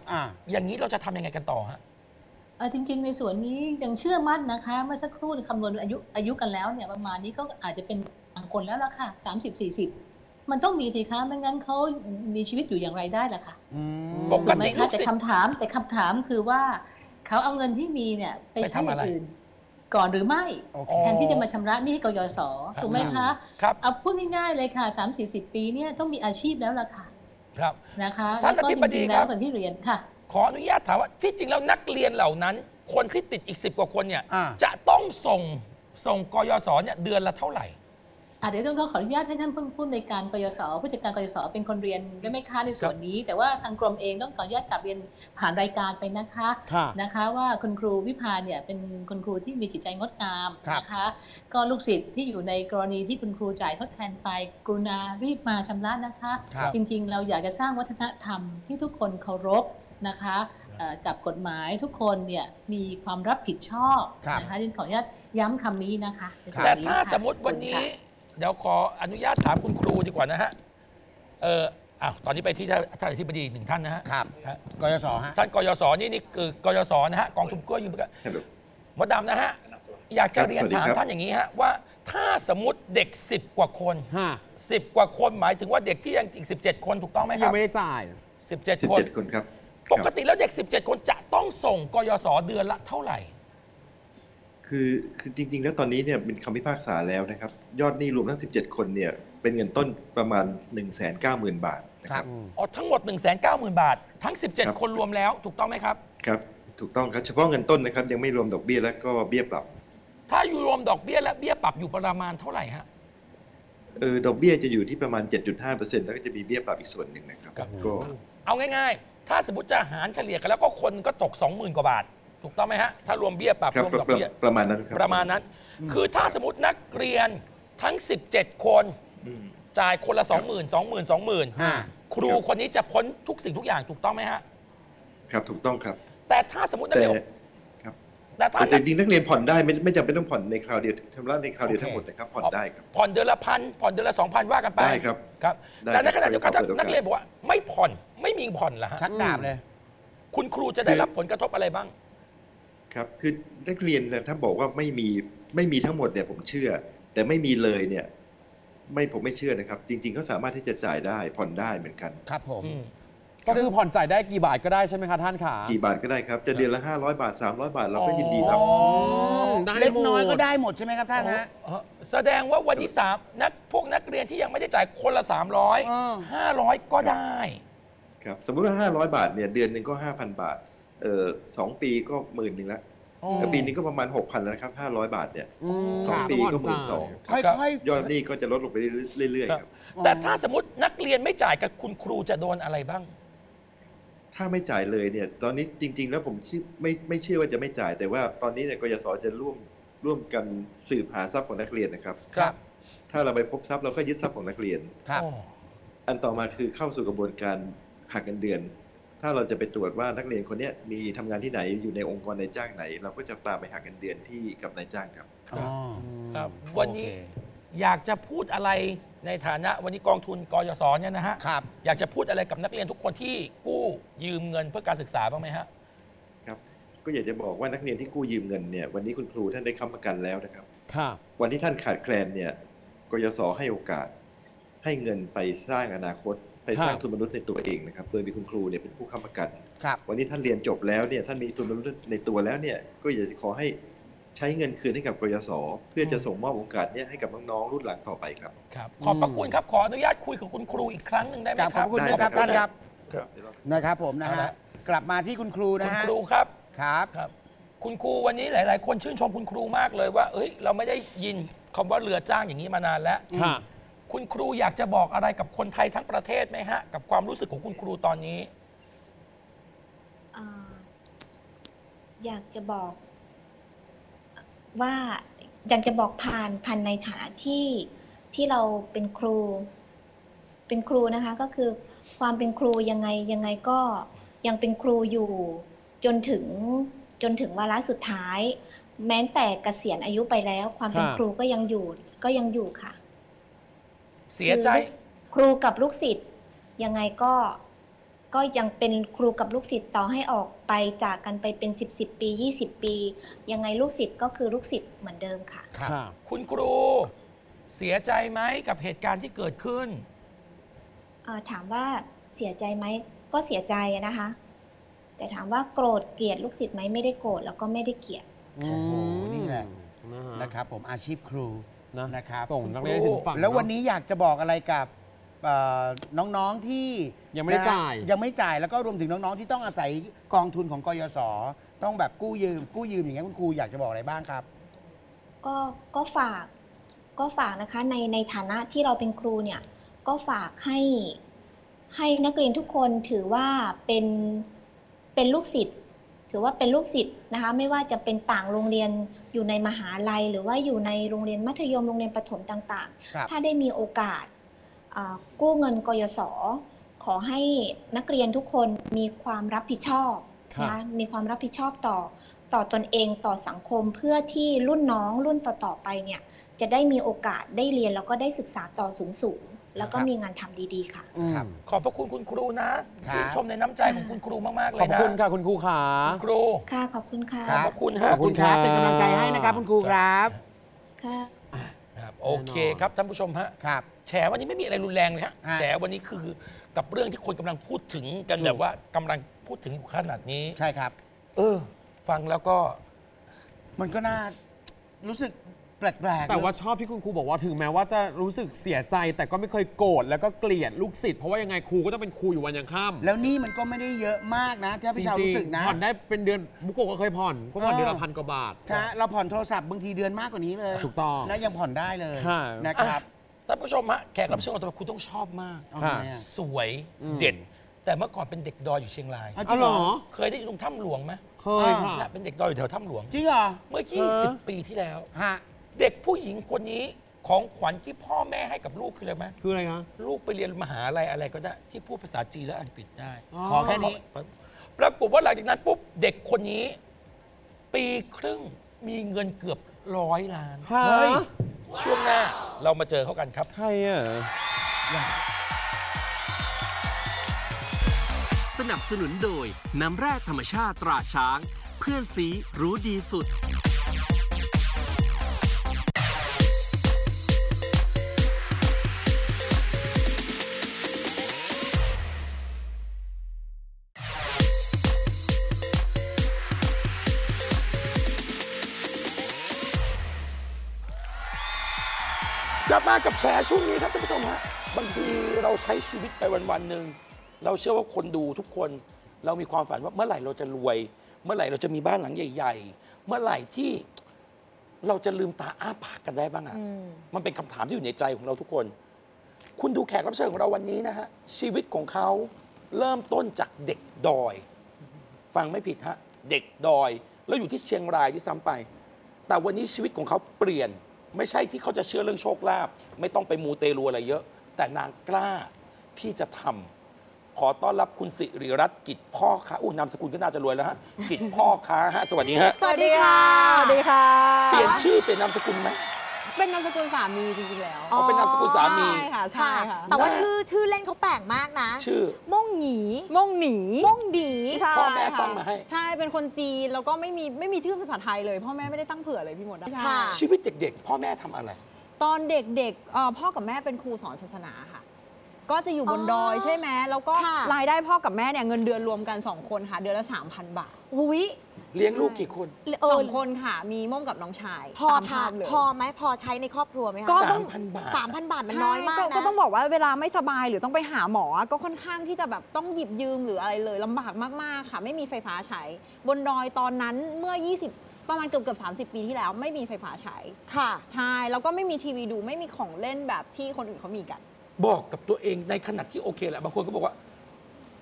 อย่างนี้เราจะทำยังไงกันต่อฮะจริงๆในส่วนนี้ยังเชื่อมั่นนะคะเมื่อสักครู่คำนวณอายุอายุกันแล้วเนี่ยประมาณนี้ก็อาจจะเป็นบางคนแล้วล่ะค่ะสามสิบสี่สิบมันต้องมีสิคะไม่งั้นเขามีชีวิตอยู่อย่างไรได้ล่ะค่ะถูกไหมคะแต่คำถามแต่คำถามคือว่าเขาเอาเงินที่มีเนี่ยไปใช้อย่างอื่นก่อนหรือไม่แทนที่จะมาชำระนี่ให้กยศถูกไหมคะเอาพูดง่ายๆเลยค่ะสามสี่สิบปีเนี่ยต้องมีอาชีพแล้วล่ะค่ะนะคะแล้วก็จริงๆแล้วก่อนที่เรียนค่ะขออนุญาตถามว่าที่จริงแล้วนักเรียนเหล่านั้นคนที่ติดอีกสิบกว่าคนเนี่ยจะต้องส่งส่งกยศเนี่ยเดือนละเท่าไหร่เดี๋ยวต้องขออนุญาตให้ท่านผู้อำนวยการกยศผู้จัดการกยศเป็นคนเรียนได้ไหมคะในส่วนนี้แต่ว่าทางกรมเองต้องขออนุญาตกลับเรียนผ่านรายการไปนะคะนะคะว่าคุณครูวิภาเนี่ยเป็นคุณครูที่มีจิตใจงดงามนะคะก็ลูกศิษย์ที่อยู่ในกรณีที่คุณครูจ่ายทดแทนไปกรุณารีบมาชำระนะคะจริงๆเราอยากจะสร้างวัฒนธรรมที่ทุกคนเคารพนะคะกับกฎหมายทุกคนเนี่ยมีความรับผิดชอบนะคะดิฉันขออนุญาตย้ำคำนี้นะคะแต่ถ้าสมมติวันนี้เดี๋ยวขออนุญาตถามคุณครูดีกว่านะฮะเอออ้าวตอนนี้ไปที่ท่านอธิบดีหนึ่งท่านนะฮะกยศฮะท่านกยศนี่นี่คือกยศนะฮะกองทุนกู้ยืมกันมดดำนะฮะอยากจะเรียนถามท่านอย่างนี้ฮะว่าถ้าสมมติเด็กสิบกว่าคนสิบกว่าคนหมายถึงว่าเด็กที่ยังอีกสิบเจ็ดคนถูกต้องไหมครับยังไม่ได้จ่ายสิบเจ็ดคนครับปกติแล้วเด็กสิบเจ็ดคนจะต้องส่งกยศเดือนละเท่าไหร่คือคือจริงๆแล้วตอนนี้เนี่ยเป็นคำพิพากษาแล้วนะครับยอดหนี้รวมทั้งสิบเจ็ดคนเนี่ยเป็นเงินต้นประมาณ หนึ่งแสนเก้าหมื่น บาทนะครับอ๋อทั้งหมด หนึ่งแสนเก้าหมื่น บาททั้งสิบเจ็ดคนรวมแล้วถูกต้องไหมครับครับถูกต้องครับเฉพาะเงินต้นนะครับยังไม่รวมดอกเบี้ยแล้วก็เบี้ยปรับถ้าอยู่รวมดอกเบี้ยและเบี้ยปรับอยู่ประมาณเท่าไหร่ฮะเออดอกเบี้ยจะอยู่ที่ประมาณ เจ็ดจุดห้าเปอร์เซ็นต์ แล้วก็จะมีเบี้ยปรับอีกส่วนหนึ่งนะครับก็เอาง่ายถ้าสมมติจะหารเฉลี่ยกันแล้วก็คนก็ตก สองหมื่น กว่าบาทถูกต้องไหมฮะถ้ารวมเบี้ยปรับรวมดอกเบี้ยประมาณนั้นประมาณนั้นคือถ้าสมมตินักเรียนทั้งสิบเจ็ดคนจ่ายคนละ สองหมื่น สองหมื่น สองหมื่น ครูคนนี้จะพ้นทุกสิ่งทุกอย่างถูกต้องไหมฮะครับถูกต้องครับแต่ถ้าสมมตินักเรียนแต่จริงนักเรียนผ่อนได้ไม่ไม่จำเป็นต้องผ่อนในคราวเดียวชำระในคราวเดียวทั้งหมดนะครับผ่อนได้ครับผ่อนเดือนละพันผ่อนเดือนละสองพันว่ากันไปได้ครับครับแต่ในขณะเดียวกันนักเรียนบอกว่าไม่ผ่อนไม่มีผ่อนล่ะฮะชักดาบเลยคุณครูจะได้รับผลกระทบอะไรบ้างครับคือนักเรียนถ้าบอกว่าไม่มีไม่มีทั้งหมดเนี่ยผมเชื่อแต่ไม่มีเลยเนี่ยไม่ผมไม่เชื่อนะครับจริงๆเขาสามารถที่จะจ่ายได้ผ่อนได้เหมือนกันครับผมก็คือผ่อนจ่ายได้กี่บาทก็ได้ใช่ไหมคะท่านขากี่บาทก็ได้ครับจะเดือนละห้าร้อยบาทสามร้อยบาทเราก็ยินดีครับเล็กน้อยก็ได้หมดใช่ไหมครับท่านฮะแสดงว่าวันที่สามนักพวกนักเรียนที่ยังไม่ได้จ่ายคนละสามร้อย ห้าร้อยก็ได้ครับสมมุติว่าห้าร้อยบาทเนี่ยเดือนหนึ่งก็ ห้าพัน บาทเอ่อสองปีก็หมื่นหนึ่งละแล้วปีนี้ก็ประมาณ หกพัน แล้วครับห้าร้อยบาทเนี่ยสองปีก็หมื่นสองยอดนี้ก็จะลดลงไปเรื่อยๆครับแต่ถ้าสมมตินักเรียนไม่จ่ายกับคุณครูจะโดนอะไรบ้าง ถ้าไม่จ่ายเลยเนี่ยตอนนี้จริงๆแล้วผมไม่ไม่เชื่อว่าจะไม่จ่ายแต่ว่าตอนนี้เนี่ยกยศจะร่วมร่วมกันสืบหาทรัพย์ของนักเรียนนะครับครับถ้าเราไปพบทรัพย์เราก็ยึดทรัพย์ของนักเรียนครับอันต่อมาคือเข้าสู่กระบวนการหักเงินเดือนถ้าเราจะไปตรวจว่านักเรียนคนนี้มีทำงานที่ไหนอยู่ในองค์กรนายจ้างไหนเราก็จะตามไปหักเงินเดือนที่กับนายจ้างครับครับวันนี้อยากจะพูดอะไรในฐานะวันนี้กองทุนกยศเนี่ยนะฮะอยากจะพูดอะไรกับนักเรียนทุกคนที่กู้ยืมเงินเพื่อการศึกษาบ้างไหมฮะครับก็อยากจะบอกว่านักเรียนที่กู้ยืมเงินเนี่ยวันนี้คุณครูท่านได้ค้ำประกันแล้วนะครับวันที่ท่านขาดแคลนเนี่ยกยศให้โอกาสให้เงินไปสร้างอนาคตไปสร้างทุนมนุษย์ในตัวเองนะครับโดยมีคุณครูเนี่ยเป็นผู้ค้ำประกันวันนี้ท่านเรียนจบแล้วเนี่ยท่านมีทุนมนุษย์ในตัวแล้วเนี่ยก็อยากจะขอให้ใช้เงินคืนให้กับกยศเพื่อจะส่งมอบโอกาสเนี่ยให้กับน้องๆรุ่นหลังต่อไปครับครับขอบพระคุณครับขออนุญาตคุยกับคุณครูอีกครั้งหนึ่งได้ไหมครับขอบคุณครับท่านครับนะครับผมนะฮะกลับมาที่คุณครูนะฮะคุณครูครับครับคุณครูวันนี้หลายๆคนชื่นชมคุณครูมากเลยว่าเอ้ยเราไม่ได้ยินคำว่าเรือจ้างอย่างนี้มานานแล้วคุณครูอยากจะบอกอะไรกับคนไทยทั้งประเทศไหมฮะกับความรู้สึกของคุณครูตอนนี้อยากจะบอกว่าอยากจะบอกผ่านผ่านในฐานะที่ที่เราเป็นครูเป็นครูนะคะก็คือความเป็นครูยังไงยังไงก็ยังเป็นครูอยู่จนถึงจนถึงวาระสุดท้ายแม้แต่เกษียณอายุไปแล้วความเป็นครูก็ยังอยู่ก็ยังอยู่ค่ะเสียใจครูกับลูกศิษย์ยังไงก็ก็ยังเป็นครูกับลูกศิษย์ต่อให้ออกไปจากกันไปเป็นสิบสิบปียี่สิบปียังไงลูกศิษย์ก็คือลูกศิษย์เหมือนเดิมค่ะคุณครูเสียใจไหมกับเหตุการณ์ที่เกิดขึ้นถามว่าเสียใจไหมก็เสียใจนะคะแต่ถามว่าโกรธเกลียดลูกศิษย์ไหมไม่ได้โกรธแล้วก็ไม่ได้เกลียดโอ้โหนี่แหละนะครับผมอาชีพครูนะครับส่งนักเรียนถึงฝั่งแล้ววันนี้อยากจะบอกอะไรกับน้องๆที่ยังไม่จ่ายยังไม่จ่ายแล้วก็รวมถึงน้องๆที่ต้องอาศัยกองทุนของกยศต้องแบบกู้ยืมกู้ยืมอย่างเงี้ยคุณครูอยากจะบอกอะไรบ้างครับก็ก็ฝากก็ฝากนะคะในในฐานะที่เราเป็นครูเนี่ยก็ฝากให้ให้นักเรียนทุกคนถือว่าเป็นเป็นลูกศิษย์ถือว่าเป็นลูกศิษย์นะคะไม่ว่าจะเป็นต่างโรงเรียนอยู่ในมหาลัยหรือว่าอยู่ในโรงเรียนมัธยมโรงเรียนประถมต่างๆถ้าได้มีโอกาสกู้เงินกยศขอให้นักเรียนทุกคนมีความรับผิดชอบนะมีความรับผิดชอบต่อต่อตนเองต่อสังคมเพื่อที่รุ่นน้องรุ่นต่อๆไปเนี่ยจะได้มีโอกาสได้เรียนแล้วก็ได้ศึกษาต่อสูงๆแล้วก็มีงานทำดีๆค่ะขอบพระคุณคุณครูนะชื่นชมในน้ำใจของคุณครูมากๆเลยนะขอบคุณค่ะคุณครูขาครูค่ะขอบคุณค่ะขอบคุณค่ะขอบคุณครับเป็นกำลังใจให้นะครับคุณครูครับค่ะโอเคครับท่านผู้ชมฮะครับแฉวันนี้ไม่มีอะไรรุนแรงเลยฮะแฉวันนี้คือกับเรื่องที่คนกำลังพูดถึงกันแบบว่ากำลังพูดถึงอยู่ขนาดนี้ใช่ครับเออฟังแล้วก็มันก็น่ารู้สึกแปลกๆแต่ว่าชอบที่คุณครูบอกว่าถึงแม้ว่าจะรู้สึกเสียใจแต่ก็ไม่เคยโกรธแล้วก็เกลียดลูกศิษย์เพราะว่ายังไงครูก็ต้องเป็นครูอยู่วันยังค่ำแล้วนี่มันก็ไม่ได้เยอะมากนะที่พี่ชาวรู้สึกนะผ่อนได้เป็นเดือนบุโกะก็เคยผ่อนก็ผ่อนเดือนละพันกว่าบาทเราผ่อนโทรศัพท์บางทีเดือนมากกว่านี้เลยถูกต้องและยังผ่อนได้เลยนะครับท่านผู้ชมฮะแขกรับเชิญของเราคุณต้องชอบมากสวยเด่นแต่เมื่อก่อนเป็นเด็กดอยอยู่เชียงรายอ๋อเหรอเคยได้ยินถ้ำหลวงไหมเคยค่ะเป็นเด็กดอยอยู่แถวถ้ำหลวงจริงเหรอเมื่อยี่สิบปีที่แล้วเด็กผู้หญิงคนนี้ของขวัญที่พ่อแม่ให้กับลูกคืออะไรไหมคืออะไรคะลูกไปเรียนมหาลัยอะไรก็ได้ที่พูดภาษาจีนและอังกฤษได้ขอแค่นี้ปรากฏว่าหลังจากนั้นปุ๊บเด็กคนนี้ปีครึ่งมีเงินเกือบร้อยล้านช่วงหน้าเรามาเจอเขากันครับใช่อ่ะสนับสนุนโดยน้ำแร่ธรรมชาติตราช้างเพื่อนสีรู้ดีสุดมากับแชร์ช่วงนี้ครับท่านผู้ชมฮะบางทีเราใช้ชีวิตไปวันๆหนึ่งเราเชื่อว่าคนดูทุกคนเรามีความฝันว่าเมื่อไหร่เราจะรวยเมื่อไหร่เราจะมีบ้านหลังใหญ่ๆเมื่อไหร่ที่เราจะลืมตาอ้าปากกันได้บ้างอ่ะมันเป็นคำถามที่อยู่ในใจของเราทุกคนคุณดูแขกรับเชิญของเราวันนี้นะฮะชีวิตของเขา เริ่มต้นจากเด็กดอยฟังไม่ผิดฮะเด็กดอยแล้วอยู่ที่เชียงรายที่ซ้ำไปแต่วันนี้ชีวิตของเขาเปลี่ยนไม่ใช่ที่เขาจะเชื่อเรื่องโชคลาภไม่ต้องไปมูเตลูอะไรเยอะแต่นางกล้าที่จะทำขอต้อนรับคุณสิริรัตน์กิจพ่อค้าอู้นามสกุลก็น่าจะรวยแล้วฮะกิจพ่อค้าฮะสวัสดีฮะสวัสดีค่ะสวัสดีค่ะเปลี่ยนชื่อเป็นนามสกุลไหมเป็นนามสกุลสามีจริงๆแล้วอ๋อเป็นนามสกุลสามีใช่ค่ะใช่ค่ะแต่ว่าชื่อชื่อเล่นเขาแปลกมากนะชื่อม่งหนีม่งหนีม่งดีพ่อแม่ตั้งมาให้ใช่เป็นคนจีนแล้วก็ไม่มีไม่มีชื่อภาษาไทยเลยพ่อแม่ไม่ได้ตั้งเผื่อเลยพี่มดค่ะชีวิตเด็กๆพ่อแม่ทำอะไรตอนเด็กๆพ่อกับแม่เป็นครูสอนศาสนาค่ะก็จะอยู่บนดอยใช่ไหมแล้วก็รายได้พ่อกับแม่เนี่ยเงินเดือนรวมกันสองคนค่ะเดือนละ สามพัน บาทอุ้ยเลี้ยงลูกกี่คนสองคนค่ะมีม่อมกับน้องชายพอทานพอไหมพอใช้ในครอบครัวไหมคะก็ต้องสามพันบาทสามพันบาทมันน้อยมากนะก็ต้องบอกว่าเวลาไม่สบายหรือต้องไปหาหมอก็ค่อนข้างที่จะแบบต้องหยิบยืมหรืออะไรเลยลำบากมากๆค่ะไม่มีไฟฟ้าใช้บนดอยตอนนั้นเมื่อยี่สิบประมาณเกือบเกือบสามสิบปีที่แล้วไม่มีไฟฟ้าใช้ค่ะใช่แล้วก็ไม่มีทีวีดูไม่มีของเล่นแบบที่คนอื่นเขามีกันบอกกับตัวเองในขณะที่โอเคแหละบางคนก็บอกว่า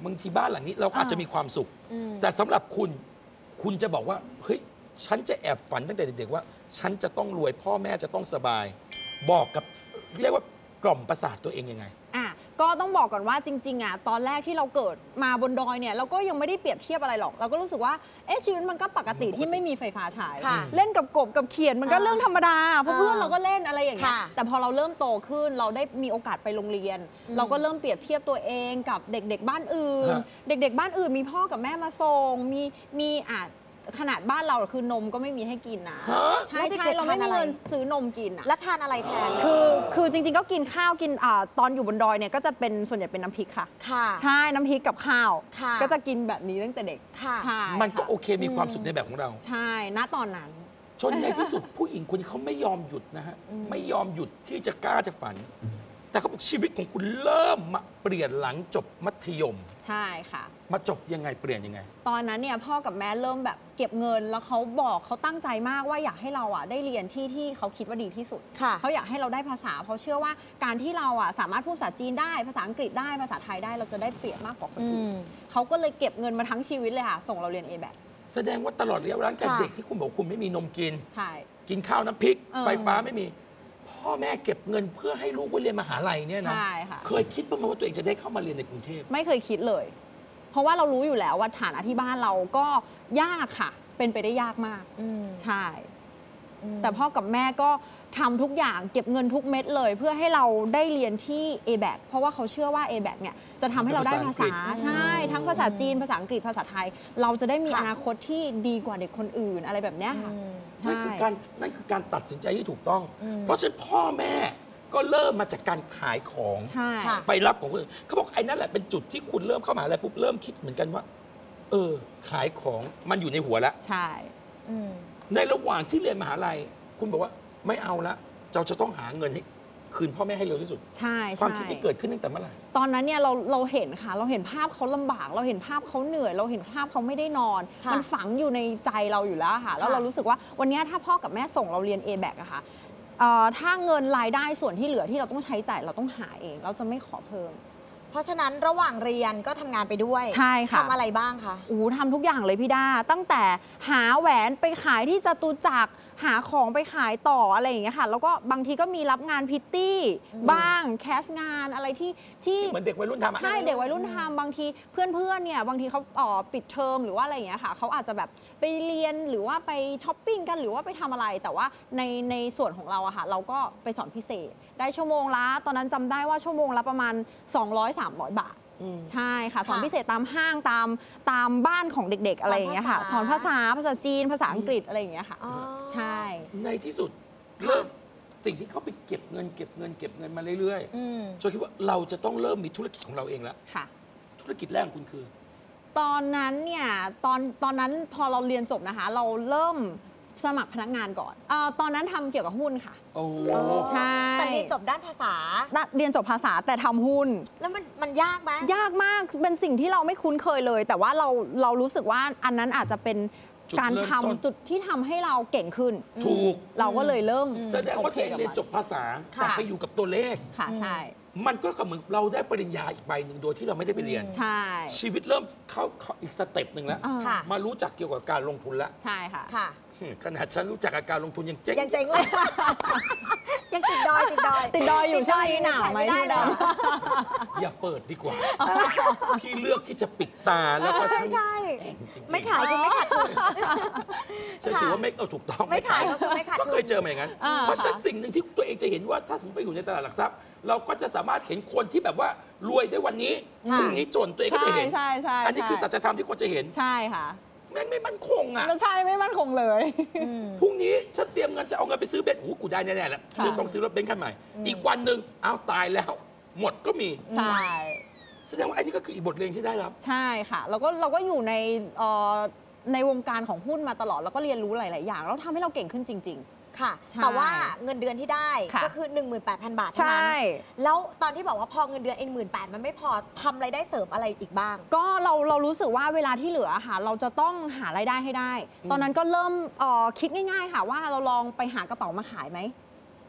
บางทีบ้านหลังนี้เราอาจจะมีความสุขแต่สำหรับคุณคุณจะบอกว่าเฮ้ยฉันจะแอบฝันตั้งแต่เด็กๆว่าฉันจะต้องรวยพ่อแม่จะต้องสบายบอกกับเรียกว่ากล่อมประสาทตัวเองยังไงอ่ะก็ต้องบอกก่อนว่าจริงๆอ่ะตอนแรกที่เราเกิดมาบนดอยเนี่ยเราก็ยังไม่ได้เปรียบเทียบอะไรหรอกเราก็รู้สึกว่าเอ๊ะชีวิตมันก็ปกติที่ไม่มีไฟฟ้าใช้เล่นกับกบกับเขียดมันก็เรื่องธรรมดาเพราะเพื่อนเราก็เล่นอะไรอย่างเงี้ยแต่พอเราเริ่มโตขึ้นเราได้มีโอกาสไปโรงเรียนเราก็เริ่มเปรียบเทียบตัวเองกับเด็กๆบ้านอื่นเด็กๆบ้านอื่นมีพ่อกับแม่มาส่งมีมีอ่ะขนาดบ้านเราคือนมก็ไม่มีให้กินนะใช่ใช่เราไม่มีเงินซื้อนมกินนะแล้วทานอะไรแทนคือคือจริงๆก็กินข้าวกินอ่าตอนอยู่บนดอยเนี่ยก็จะเป็นส่วนใหญ่เป็นน้ำพริกค่ะค่ะใช่น้ำพริกกับข้าวก็จะกินแบบนี้ตั้งแต่เด็กค่ะมันก็โอเคมีความสุขในแบบของเราใช่ณตอนนั้นจนในที่สุดผู้หญิงคนนี้เขาไม่ยอมหยุดนะฮะไม่ยอมหยุดที่จะกล้าจะฝันแต่เขาบอกชีวิตของคุณเริ่มมาเปลี่ยนหลังจบมัธยมใช่ค่ะมาจบยังไงเปลี่ยนยังไงตอนนั้นเนี่ยพ่อกับแม่เริ่มแบบเก็บเงินแล้วเขาบอกเขาตั้งใจมากว่าอยากให้เราอ่ะได้เรียนที่ที่เขาคิดว่าดีที่สุดเขาอยากให้เราได้ภาษาเพราะเชื่อว่าการที่เราอ่ะสามารถพูดภาษาจีนได้ภาษาอังกฤษได้ภาษาไทยได้เราจะได้เปรียบมากกว่าคนอื่นเขาก็เลยเก็บเงินมาทั้งชีวิตเลยค่ะส่งเราเรียน เอ แบ็ค แสดงว่าตลอดระยะเวลาเด็กที่คุณบอกคุณไม่มีนมกินใช่กินข้าวน้ำพริกไฟฟ้าไม่มีพ่อแม่เก็บเงินเพื่อให้ลูกไปเรียนมหาลัยเนี่ยนะเคยคิดบ้างไหมว่าตัวเองจะได้เข้ามาเรียนในกรุงเทพไม่เคยคิดเลยเพราะว่าเรารู้อยู่แล้วว่าฐานะที่บ้านเราก็ยากค่ะเป็นไปได้ยากมากใช่แต่พ่อกับแม่ก็ทำทุกอย่างเก็บเงินทุกเม็ดเลยเพื่อให้เราได้เรียนที่ เอ แบ็ค เพราะว่าเขาเชื่อว่า เอ แบ็ค เนี่ยจะทำให้เราได้ภาษาใช่ทั้งภาษาจีนภาษาอังกฤษภาษาไทยเราจะได้มีอนาคตที่ดีกว่าเด็กคนอื่นอะไรแบบนี้ค่ะนั่นคือการนั่นคือการตัดสินใจที่ถูกต้องเพราะฉะนั้นพ่อแม่ก็เริ่มมาจากการขายของไปรับของคนอื่นเขาบอกไอ้นั่นแหละเป็นจุดที่คุณเริ่มเข้ามาอะไรปุ๊บเริ่มคิดเหมือนกันว่าเออขายของมันอยู่ในหัวแล้วใช่ในระหว่างที่เรียนมหาลัยคุณบอกว่าไม่เอาละเราจะต้องหาเงินให้คืนพ่อแม่ให้เร็วที่สุดใช่ความคิดที่เกิดขึ้นตั้งแต่เมื่อไหร่ตอนนั้นเนี่ยเราเราเห็นค่ะเราเห็นภาพเขาลำบากเราเห็นภาพเขาเหนื่อยเราเห็นภาพเขาไม่ได้นอนมันฝังอยู่ในใจเราอยู่แล้วค่ะแล้วเรารู้สึกว่าวันนี้ถ้าพ่อกับแม่ส่งเราเรียน เอ แบ็ค อะค่ะถ้าเงินรายได้ส่วนที่เหลือที่เราต้องใช้จ่ายเราต้องหาเองเราจะไม่ขอเพิ่มเพราะฉะนั้นระหว่างเรียนก็ทำงานไปด้วยใช่ค่ะทำอะไรบ้างคะอู๋ทำทุกอย่างเลยพี่ดาตั้งแต่หาแหวนไปขายที่จตุจักรหาของไปขายต่ออะไรอย่างเงี้ยค่ะแล้วก็บางทีก็มีรับงานพิตตี้บ้างแคสงานอะไรที่ที่เหมือนเด็กวัยรุ่นทำใช่เด็กวัยรุ่นทำบางทีเพื่อนๆเนี่ยบางทีเขาอ๋อปิดเทอมหรือว่าอะไรอย่างเงี้ยค่ะเขาอาจจะแบบไปเรียนหรือว่าไปช้อปปิ้งกันหรือว่าไปทำอะไรแต่ว่าในในส่วนของเราอะค่ะเราก็ไปสอนพิเศษได้ชั่วโมงละตอนนั้นจำได้ว่าชั่วโมงละประมาณสองร้อยสามร้อยบาทใช่ค่ะสอนพิเศษตามห้างตามตามบ้านของเด็กๆอะไรอย่างเงี้ยค่ะสอนภาษาภาษาจีนภาษาอังกฤษอะไรอย่างเงี้ยค่ะใช่ในที่สุดเริ่มสิ่งที่เขาไปเก็บเงินเก็บเงินเก็บเงินมาเรื่อยๆจนคิดว่าเราจะต้องเริ่มมีธุรกิจของเราเองแล้วธุรกิจแรกของคุณคือตอนนั้นเนี่ยตอนตอนนั้นพอเราเรียนจบนะคะเราเริ่มสมัครพนักงานก่อนตอนนั้นทำเกี่ยวกับหุ้นค่ะโอ้ใช่แต่เรียนจบด้านภาษาเรียนจบภาษาแต่ทำหุ้นแล้วมันมันยากไหมยากมากเป็นสิ่งที่เราไม่คุ้นเคยเลยแต่ว่าเราเรารู้สึกว่าอันนั้นอาจจะเป็นการทำจุดที่ทำให้เราเก่งขึ้นถูกเราก็เลยเริ่มแสดงว่าเรียนจบภาษาแต่ไปอยู่กับตัวเลขค่ะใช่ มันก็เหมือนเราได้ปริญญาอีกใบหนึ่งโดยที่เราไม่ได้ไปเรียนใช่ชีวิตเริ่มเข้าอีกสเต็ปหนึ่งแล้วมารู้จักเกี่ยวกับการลงทุนแล้วใช่ค่ะค่ะขนาดฉันรู้จักการลงทุนยังเจ๊งยังเจ๊งเลยยังติดดอยติดดอยติดดอยอยู่ช่วงนี้หนาวไหมได้หรออย่าเปิดดีกว่าพี่เลือกที่จะปิดตาแล้วก็ใช่ใช่ไม่ขายก็ไม่ขาดฉันถือว่าไม่เอาถูกต้องไม่ขายก็ไม่ขาดก็เคยเจอมาอย่างนั้นเพราะฉันสิ่งหนึ่งที่ตัวเองจะเห็นว่าถ้าสมมติไปอยู่ในตลาดหลักทรัพย์เราก็จะสามารถเห็นคนที่แบบว่ารวยได้วันนี้พรุ่งนี้จนตัวเองก็จะเห็นอันนี้คือสัจธรรมที่คนจะเห็นใช่ค่ะมันไม่มั่นคงอ่ะใช่ไม่มั่นคงเลยพรุ่งนี้ฉันเตรียมเงินจะเอาเงินไปซื้อเบนซ์หูกูได้แน่ๆแล้วฉันต้องซื้อรถเบนซ์คันใหม่อีกวันหนึ่งอ้าวตายแล้วหมดก็มีใช่แสดงว่าไอ้นี่ก็คืออีกบทเรียนที่ได้รับใช่ค่ะแล้วก็เราก็อยู่ในในวงการของหุ้นมาตลอดแล้วก็เรียนรู้หลายๆอย่างแล้วทำให้เราเก่งขึ้นจริงๆค่ะแต่ว่าเงินเดือนที่ได้ก็คือ หนึ่งหมื่นแปดพัน บาทเท่านั้นแล้วตอนที่บอกว่าพอเงินเดือนเองหมื่นแปดมันไม่พอทำรายได้เสริมอะไรอีกบ้างก็เราเรารู้สึกว่าเวลาที่เหลือค่ะเราจะต้องหารายได้ให้ได้ตอนนั้นก็เริ่มคิดง่ายๆค่ะว่าเราลองไปหากระเป๋ามาขายไหม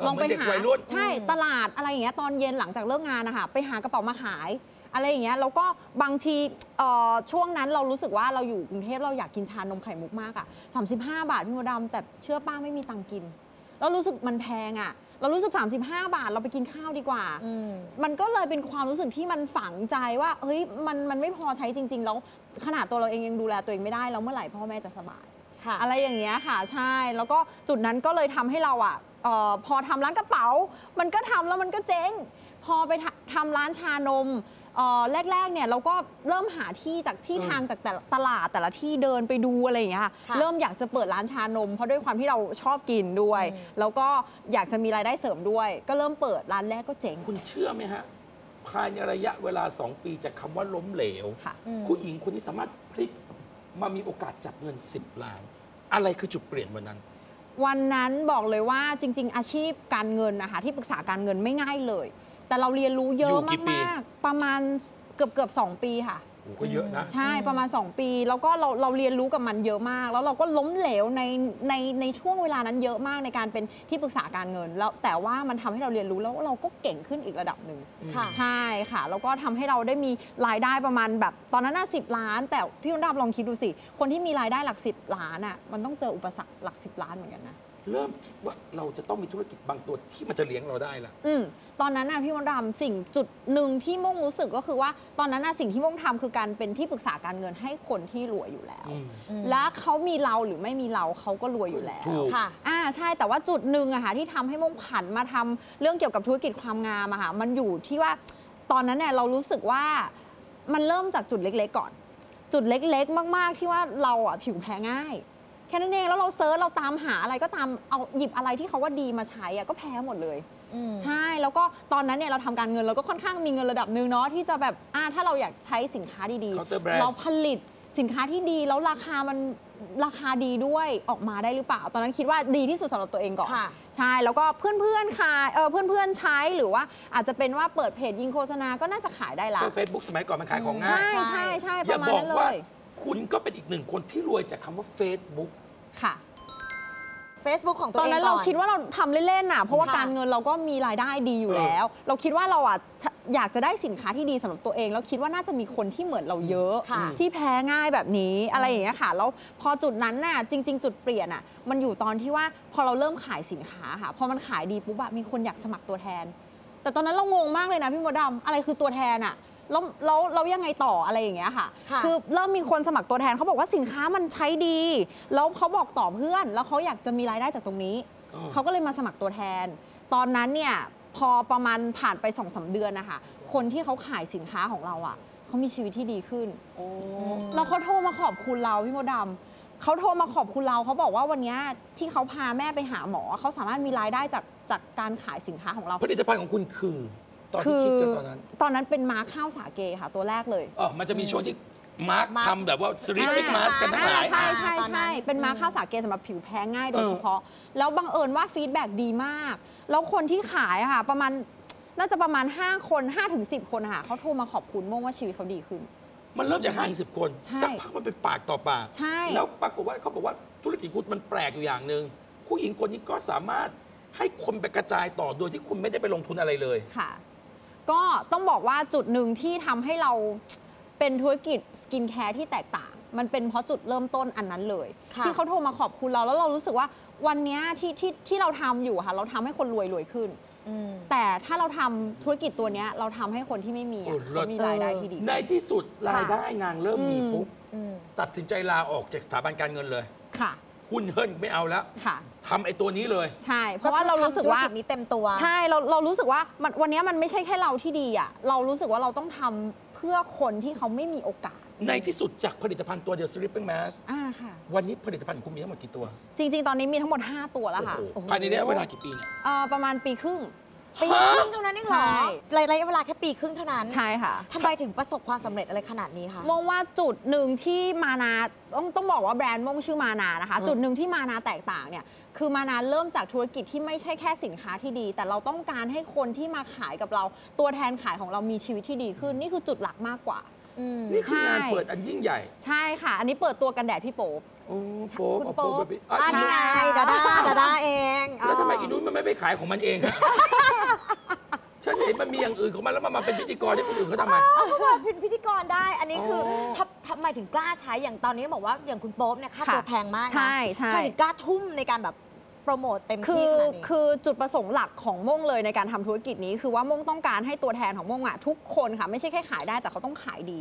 ลองไปหาใช่ตลาดอะไรอย่างเงี้ยตอนเย็นหลังจากเลิกงานนะคะไปหากระเป๋ามาขายอะไรอย่างเงี้ยแล้วก็บางทีช่วงนั้นเรารู้สึกว่าเราอยู่กรุงเทพเราอยากกินชานมไข่มุกมากอ่ะสามสิบห้า บาทพี่มดดำแต่เชื่อป้าไม่มีตังกินเรารู้สึกมันแพงอ่ะเรารู้สึกสามสิบห้าบาทเราไปกินข้าวดีกว่า ม, มันก็เลยเป็นความรู้สึกที่มันฝังใจว่าเฮ้ยมันมันไม่พอใช้จริงๆแล้วขนาดตัวเราเองยังดูแลตัวเองไม่ได้แล้วเมื่อไหร่พ่อแม่จะสบายอะไรอย่างเงี้ยค่ะใช่แล้วก็จุดนั้นก็เลยทำให้เราอ่ะพอทำร้านกระเป๋ามันก็ทำแล้วมันก็เจ๊งพอไปทำร้านชานมแรกๆเนี่ยเราก็เริ่มหาที่จากที่ทางจากแต่ตลาดแต่ละที่เดินไปดูอะไรอย่างเงี้ยเริ่มอยากจะเปิดร้านชานมเพราะด้วยความที่เราชอบกินด้วยแล้วก็อยากจะมีรายได้เสริมด้วยก็เริ่มเปิดร้านแรกก็เจ๋งคุณเชื่อไหมฮะภายในระยะเวลาสองปีจากคำว่าล้มเหลวผู้หญิงคนนี้สามารถพลิกมามีโอกาสจับเงินสิบล้านอะไรคือจุดเปลี่ยนวันนั้นวันนั้นบอกเลยว่าจริงๆอาชีพการเงินนะคะที่ปรึกษาการเงินไม่ง่ายเลยแต่เราเรียนรู้เยอะมากๆประมาณเกือบเกือบสองปีค่ะโอ้ก็เยอะนะใช่ประมาณสองปีแล้วก็เราเราเรียนรู้กับมันเยอะมากแล้วเราก็ล้มเหลวในในในช่วงเวลานั้นเยอะมากในการเป็นที่ปรึกษาการเงินแล้วแต่ว่ามันทำให้เราเรียนรู้แล้วเราก็เก่งขึ้นอีกระดับหนึ่งใช่ค่ะแล้วก็ทำให้เราได้มีรายได้ประมาณแบบตอนนั้นน่ะสิบล้านแต่พี่คุณดาบลองคิดดูสิคนที่มีรายได้หลักสิบล้านอ่ะมันต้องเจออุปสรรคหลักสิบล้านเหมือนกันนะเริ่มคิดว่าเราจะต้องมีธุรกิจบางตัวที่มันจะเลี้ยงเราได้ล่ะอืมตอนนั้นนะพี่มดดำสิ่งจุดหนึ่งที่ม่งรู้สึกก็คือว่าตอนนั้นนะสิ่งที่ม่งทำคือการเป็นที่ปรึกษาการเงินให้คนที่รวยอยู่แล้วและเขามีเราหรือไม่มีเราเขาก็รวยอยู่แล้วค่ะอ่าใช่แต่ว่าจุดหนึ่งอะค่ะที่ทำให้ม่งผันมาทำเรื่องเกี่ยวกับธุรกิจความงามอะค่ะมันอยู่ที่ว่าตอนนั้นเนี่ยเรารู้สึกว่ามันเริ่มจากจุดเล็กๆก่อนจุดเล็กๆมากๆที่ว่าเราอะผิวแพ้ง่ายแค่นั้นเองแล้วเราเซิร์ชเราตามหาอะไรก็ตามเอาหยิบอะไรที่เขาว่าดีมาใช้อะก็แพ้หมดเลยใช่แล้วก็ตอนนั้นเนี่ยเราทำการเงินเราก็ค่อนข้างมีเงินระดับหนึ่งเนาะที่จะแบบอ่าถ้าเราอยากใช้สินค้าดีๆเราผลิตสินค้าที่ดีแล้วราคามันราคาดีด้วยออกมาได้หรือเปล่าตอนนั้นคิดว่าดีที่สุดสำหรับตัวเองก่อนใช่แล้วก็เพื่อนๆขายเออเพื่อนๆใช้หรือว่าอาจจะเป็นว่าเปิดเพจยิงโฆษณาก็น่าจะขายได้ละเฟซบุ๊กสมัยก่อนมันขายของง่ายใช่ใช่ใช่ประมาณนั้นเลยคุณก็เป็นอีกหนึ่งคนที่รวยจากคำว่า Facebook ค่ะ Facebook ของตัวเองตอนนั้นเราคิดว่าเราทำเล่นๆน่ะเพราะว่าการเงินเราก็มีรายได้ดีอยู่แล้วเราคิดว่าเราอ่ะอยากจะได้สินค้าที่ดีสำหรับตัวเองแล้วคิดว่าน่าจะมีคนที่เหมือนเราเยอะที่แพ้ง่ายแบบนี้อะไรอย่างเงี้ยค่ะแล้วพอจุดนั้นน่ะจริงๆจุดเปลี่ยนอ่ะมันอยู่ตอนที่ว่าพอเราเริ่มขายสินค้าค่ะพอมันขายดีปุ๊บมีคนอยากสมัครตัวแทนแต่ตอนนั้นเรางงมากเลยนะพี่มดดำอะไรคือตัวแทนอ่ะแล้วเราเรายังไงต่ออะไรอย่างเงี้ยค่ะคือเริ่มมีคนสมัครตัวแทนเขาบอกว่าสินค้ามันใช้ดีแล้วเขาบอกต่อเพื่อนแล้วเขาอยากจะมีรายได้จากตรงนี้เขาก็เลยมาสมัครตัวแทนตอนนั้นเนี่ยพอประมาณผ่านไปสองสามเดือนนะคะคนที่เขาขายสินค้าของเราอ่ะเขามีชีวิตที่ดีขึ้นแล้วเขาโทรมาขอบคุณเราพี่มดดำเขาโทรมาขอบคุณเราเขาบอกว่าวันนี้ที่เขาพาแม่ไปหาหมอเขาสามารถมีรายได้จากจากการขายสินค้าของเราผลิตภัณฑ์ของคุณคือคือตอนนั้นตอนนั้นเป็นมาร์คข้าวสาเกค่ะตัวแรกเลยอ๋อมันจะมีช่วงที่มาร์คทำแบบว่าสลิปมาร์คกันทั้งหลายใช่ใช่ใช่เป็นมาร์คข้าวสาเกสำหรับผิวแพ้ง่ายโดยเฉพาะแล้วบังเอิญว่าฟีดแบ็กดีมากแล้วคนที่ขายค่ะประมาณน่าจะประมาณห้าคนห้าถึงสิบคนค่ะเขาโทรมาขอบคุณม่งว่าชีวิตเขาดีขึ้นมันเริ่มจากห้าถึงสิบคนสักพักมันเป็นปากต่อปากใช่แล้วปรากฏว่าเขาบอกว่าธุรกิจคุณมันแปลกอยู่อย่างหนึ่งผู้หญิงคนนี้ก็สามารถให้คนไปกระจายต่อโดยที่คุณไม่ได้ไปลงทุนอะไรเลยค่ะ ก็ต้องบอกว่าจุดหนึ่งที่ทำให้เราเป็นธุรกิจสกินแคร์ที่แตกต่างมันเป็นเพราะจุดเริ่มต้นอันนั้นเลยที่เขาโทรมาขอบคุณเราแล้วเรารู้สึกว่าวันนี้ที่ที่ที่เราทำอยู่ค่ะเราทำให้คนรวยรวยขึ้นแต่ถ้าเราทำธุรกิจตัวนี้เราทำให้คนที่ไม่มีเขามีรายได้ที่ดีในที่สุดรายได้นางเริ่มมีปุ๊บตัดสินใจลาออกจากสถาบันการเงินเลยค่ะหุ้นเฮิร์นไม่เอาแล้วทำไอ้ตัวนี้เลยใช่เพราะว่าเรารู้สึกว่าธุรกิจนี้เต็มตัวใช่เราเรารู้สึกว่ามันวันนี้มันไม่ใช่แค่เราที่ดีอ่ะเรารู้สึกว่าเราต้องทำเพื่อคนที่เขาไม่มีโอกาสในที่สุดจากผลิตภัณฑ์ตัวเดียว Sleeping Mask อ่าค่ะวันนี้ผลิตภัณฑ์คุณมีทั้งหมดกี่ตัวจริงๆตอนนี้มีทั้งหมดห้าตัวแล้วค่ะภายในระยะเวลากี่ปีเนี่ยเอ่อประมาณปีครึ่งปีครึ่งเท่านั้นเองเหรอระยะเวลาแค่ปีครึ่งเท่านั้นใช่ค่ะทำไมถึงประสบความสำเร็จอะไรขนาดนี้คะมองว่าจุดหนึ่งที่มานาต้องต้องบอกว่าแบรนด์มงชื่อมานานะคะจุดหนึ่งที่มานาแตกต่างเนี่ยคือมานาเริ่มจากธุรกิจที่ไม่ใช่แค่สินค้าที่ดีแต่เราต้องการให้คนที่มาขายกับเราตัวแทนขายของเรามีชีวิตที่ดีขึ้นนี่คือจุดหลักมากกว่านี่คืองานเปิดอันยิ่งใหญ่ใช่ค่ะอันนี้เปิดตัวกันแดดพี่โป๊ปคุณโป๊ปอันนี้ไงดาดาดาดาเองแล้วทำไมอีนุ้ยมันไม่ไปขายของมันเองฉันเห็นมันมีอย่างอื่นของมันแล้วมันมาเป็นพิธีกรที่คนอื่นเขาทำมาเขาบอกเป็นพิธีกรได้อันนี้คือทำไมถึงกล้าใช้อย่างตอนนี้บอกว่าอย่างคุณโป๊ปเนี่ยค่าตัวแพงมากนะใช่ใช่กล้าทุ่มในการแบบโปรโมทเต็มที่คือคือจุดประสงค์หลักของม่งเลยในการทำธุรกิจนี้คือว่าม่งต้องการให้ตัวแทนของม่งอะทุกคนค่ะไม่ใช่แค่ขายได้แต่เขาต้องขายดี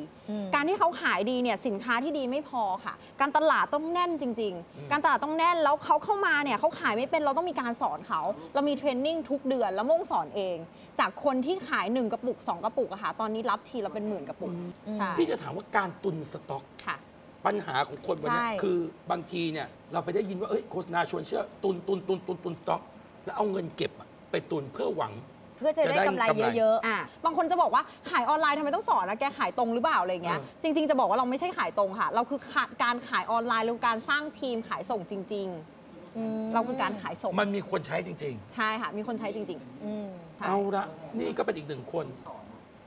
การที่เขาขายดีเนี่ยสินค้าที่ดีไม่พอค่ะการตลาดต้องแน่นจริงๆการตลาดต้องแน่นแล้วเขาเข้ามาเนี่ยเขาขายไม่เป็นเราต้องมีการสอนเขาเรามีเทรนนิ่งทุกเดือนแล้วม่งสอนเองจากคนที่ขายหนึ่งกระปุกสองกระปุกอะค่ะตอนนี้รับทีเราเป็นหมื่นกระปุกที่จะถามว่าการตุนสต็อกค่ะปัญหาของคนวันนี้คือบางทีเนี่ยเราไปได้ยินว่าเอ้ยโฆษณาชวนเชื่อตุนตุนตุนตุนตุนสต็อกแล้วเอาเงินเก็บไปตุนเพื่อหวังเพื่อจะได้กำไรเยอะๆบางคนจะบอกว่าขายออนไลน์ทำไมต้องสอนนะแกขายตรงหรือเปล่าอะไรเงี้ยจริงๆจะบอกว่าเราไม่ใช่ขายตรงค่ะเราคือการขายออนไลน์หรือการสร้างทีมขายส่งจริงๆเราคือการขายส่งมันมีคนใช้จริงๆใช่ค่ะมีคนใช้จริงๆเอาละนี่ก็เป็นอีกหนึ่งคน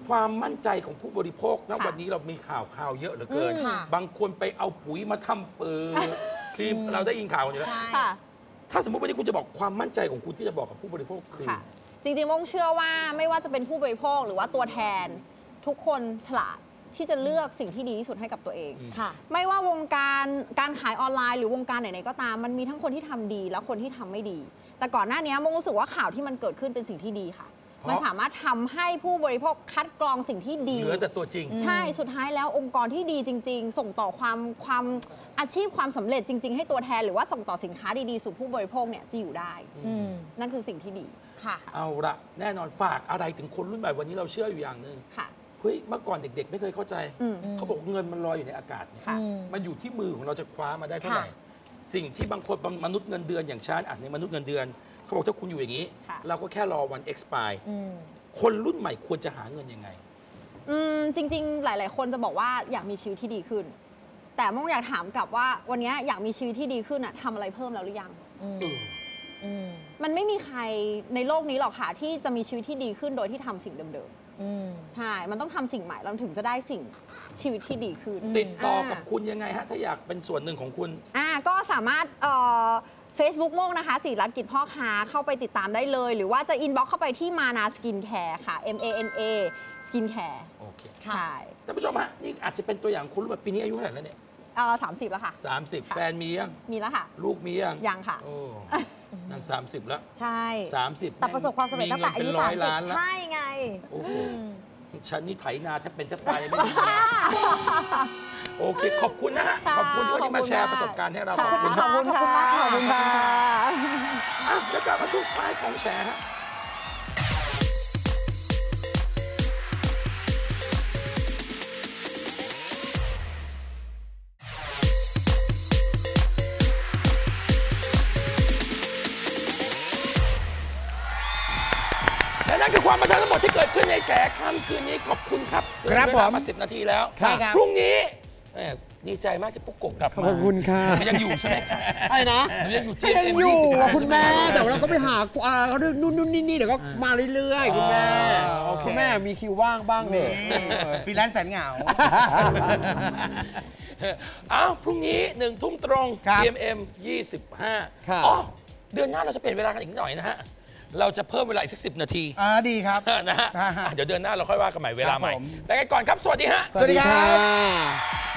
ความมั่นใจของผู้บริโภคนะวันนี้เรามีข่าวข่าวเยอะเหลือเกินบางคนไปเอาปุ๋ยมาทำเปิดครีมเราได้ยินข่าวอยู่แล้วถ้าสมมติวันนี้คุณจะบอกความมั่นใจของคุณที่จะบอกกับผู้บริโภคคือจริงๆม่งเชื่อว่าไม่ว่าจะเป็นผู้บริโภคหรือว่าตัวแทนทุกคนฉลาดที่จะเลือกสิ่งที่ดีที่สุดให้กับตัวเองไม่ว่าวงการการขายออนไลน์หรือวงการไหนๆก็ตามมันมีทั้งคนที่ทำดีและคนที่ทำไม่ดีแต่ก่อนหน้านี้ม่งรู้สึกว่าข่าวที่มันเกิดขึ้นเป็นสิ่งที่ดีค่ะมันสามารถทำให้ผู้บริโภคคัดกรองสิ่งที่ดีเหลือแต่ตัวจริงใช่สุดท้ายแล้วองค์กรที่ดีจริงๆส่งต่อความความอาชีพความสำเร็จจริงๆให้ตัวแทนหรือว่าส่งต่อสินค้าดีๆสู่ผู้บริโภคเนี่ยจะอยู่ได้นั่นคือสิ่งที่ดีค่ะเอาละแน่นอนฝากอะไรถึงคนรุ่นใหม่วันนี้เราเชื่ออยู่อย่างหนึ่งค่ะเฮ้ยเมื่อก่อนเด็กๆไม่เคยเข้าใจเขาบอกเงินมันลอยอยู่ในอากาศเนี่ยมันอยู่ที่มือของเราจะคว้ามาได้เท่าไหร่สิ่งที่บางคนมนุษย์เงินเดือนอย่างฉันอ่ะในมนุษย์เงินเดือนเขาบอกถ้าคุณอยู่อย่างนี้เราก็แค่รอวัน expire คนรุ่นใหม่ควรจะหาเงินยังไงจริงๆหลายๆคนจะบอกว่าอยากมีชีวิตที่ดีขึ้นแต่ม่งอยากถามกลับว่าวันนี้อยากมีชีวิตที่ดีขึ้นอะทำอะไรเพิ่มแล้วหรือยังมันไม่มีใครในโลกนี้หรอกค่ะที่จะมีชีวิตที่ดีขึ้นโดยที่ทำสิ่งเดิมๆใช่มันต้องทำสิ่งใหม่เราถึงจะได้สิ่งชีวิตที่ดีขึ้นติดต่อกับคุณยังไงฮะถ้าอยากเป็นส่วนหนึ่งของคุณก็สามารถเฟซบุ๊กม่งนะคะศิริรัตน์กิจพ่อค้าเข้าไปติดตามได้เลยหรือว่าจะอินบ็อกซ์เข้าไปที่มานาสกินแคร์ค่ะ M A N A สกินแคร์โอเคใช่ท่านผู้ชมฮะนี่อาจจะเป็นตัวอย่างคุณรู้แบบปีนี้อายุเท่าไหร่แล้วเนี่ยเออสามสิบแล้วค่ะสามสิบแฟนมียังมีแล้วค่ะลูกมียังยังค่ะโอ้นางสามสิบแล้วใช่สามสิบแต่ประสบความสำเร็จตั้งแต่อายุสามสิบใช่ไงโอ้โหฉันนี่ไถนาแทบเป็นแทบตายไม่ได้โอเคขอบคุณนะฮะขอบคุณที่วันนี้มาแชร์ประสบการณ์ให้เราขอบคุณขอบคุณมากขอบคุณมากแล้วกลับมาช่วงท้ายของแชร์ฮะความประทับทั้งหมดที่เกิดขึ้นในแฉค่ำคืนนี้ขอบคุณครับครับผมมาสิบนาทีแล้วพรุ่งนี้ดีใจมากที่ปุ๊กโกะกลับมาขอบคุณค่ะยังอยู่ใช่ไหมใช่นะยังอยู่จีบยังอยู่คุณแม่แต่เราก็ไปหาเรื่องนู่นนู่นนี่เดี๋ยวก็มาเรื่อยๆคุณแม่คุณแม่มีคิวว่างบ้างเลยฟรีแลนซ์แสนเหงาอ้าวพรุ่งนี้หนึ่งทุ่มตรง พี เอ็ม เอ็ม ยี่สิบห้าอ๋อเดือนหน้าเราจะเปลี่ยนเวลากันอีกหน่อยนะฮะ เราจะเพิ่มเวลาอีกสักสิบนาทีอ่าดีครับนะฮะเดี๋ยวเดือนหน้าเราค่อยว่ากันใหม่เวลาใหม่แล้วกันก่อนครับสวัสดีฮะสวัสดีครับ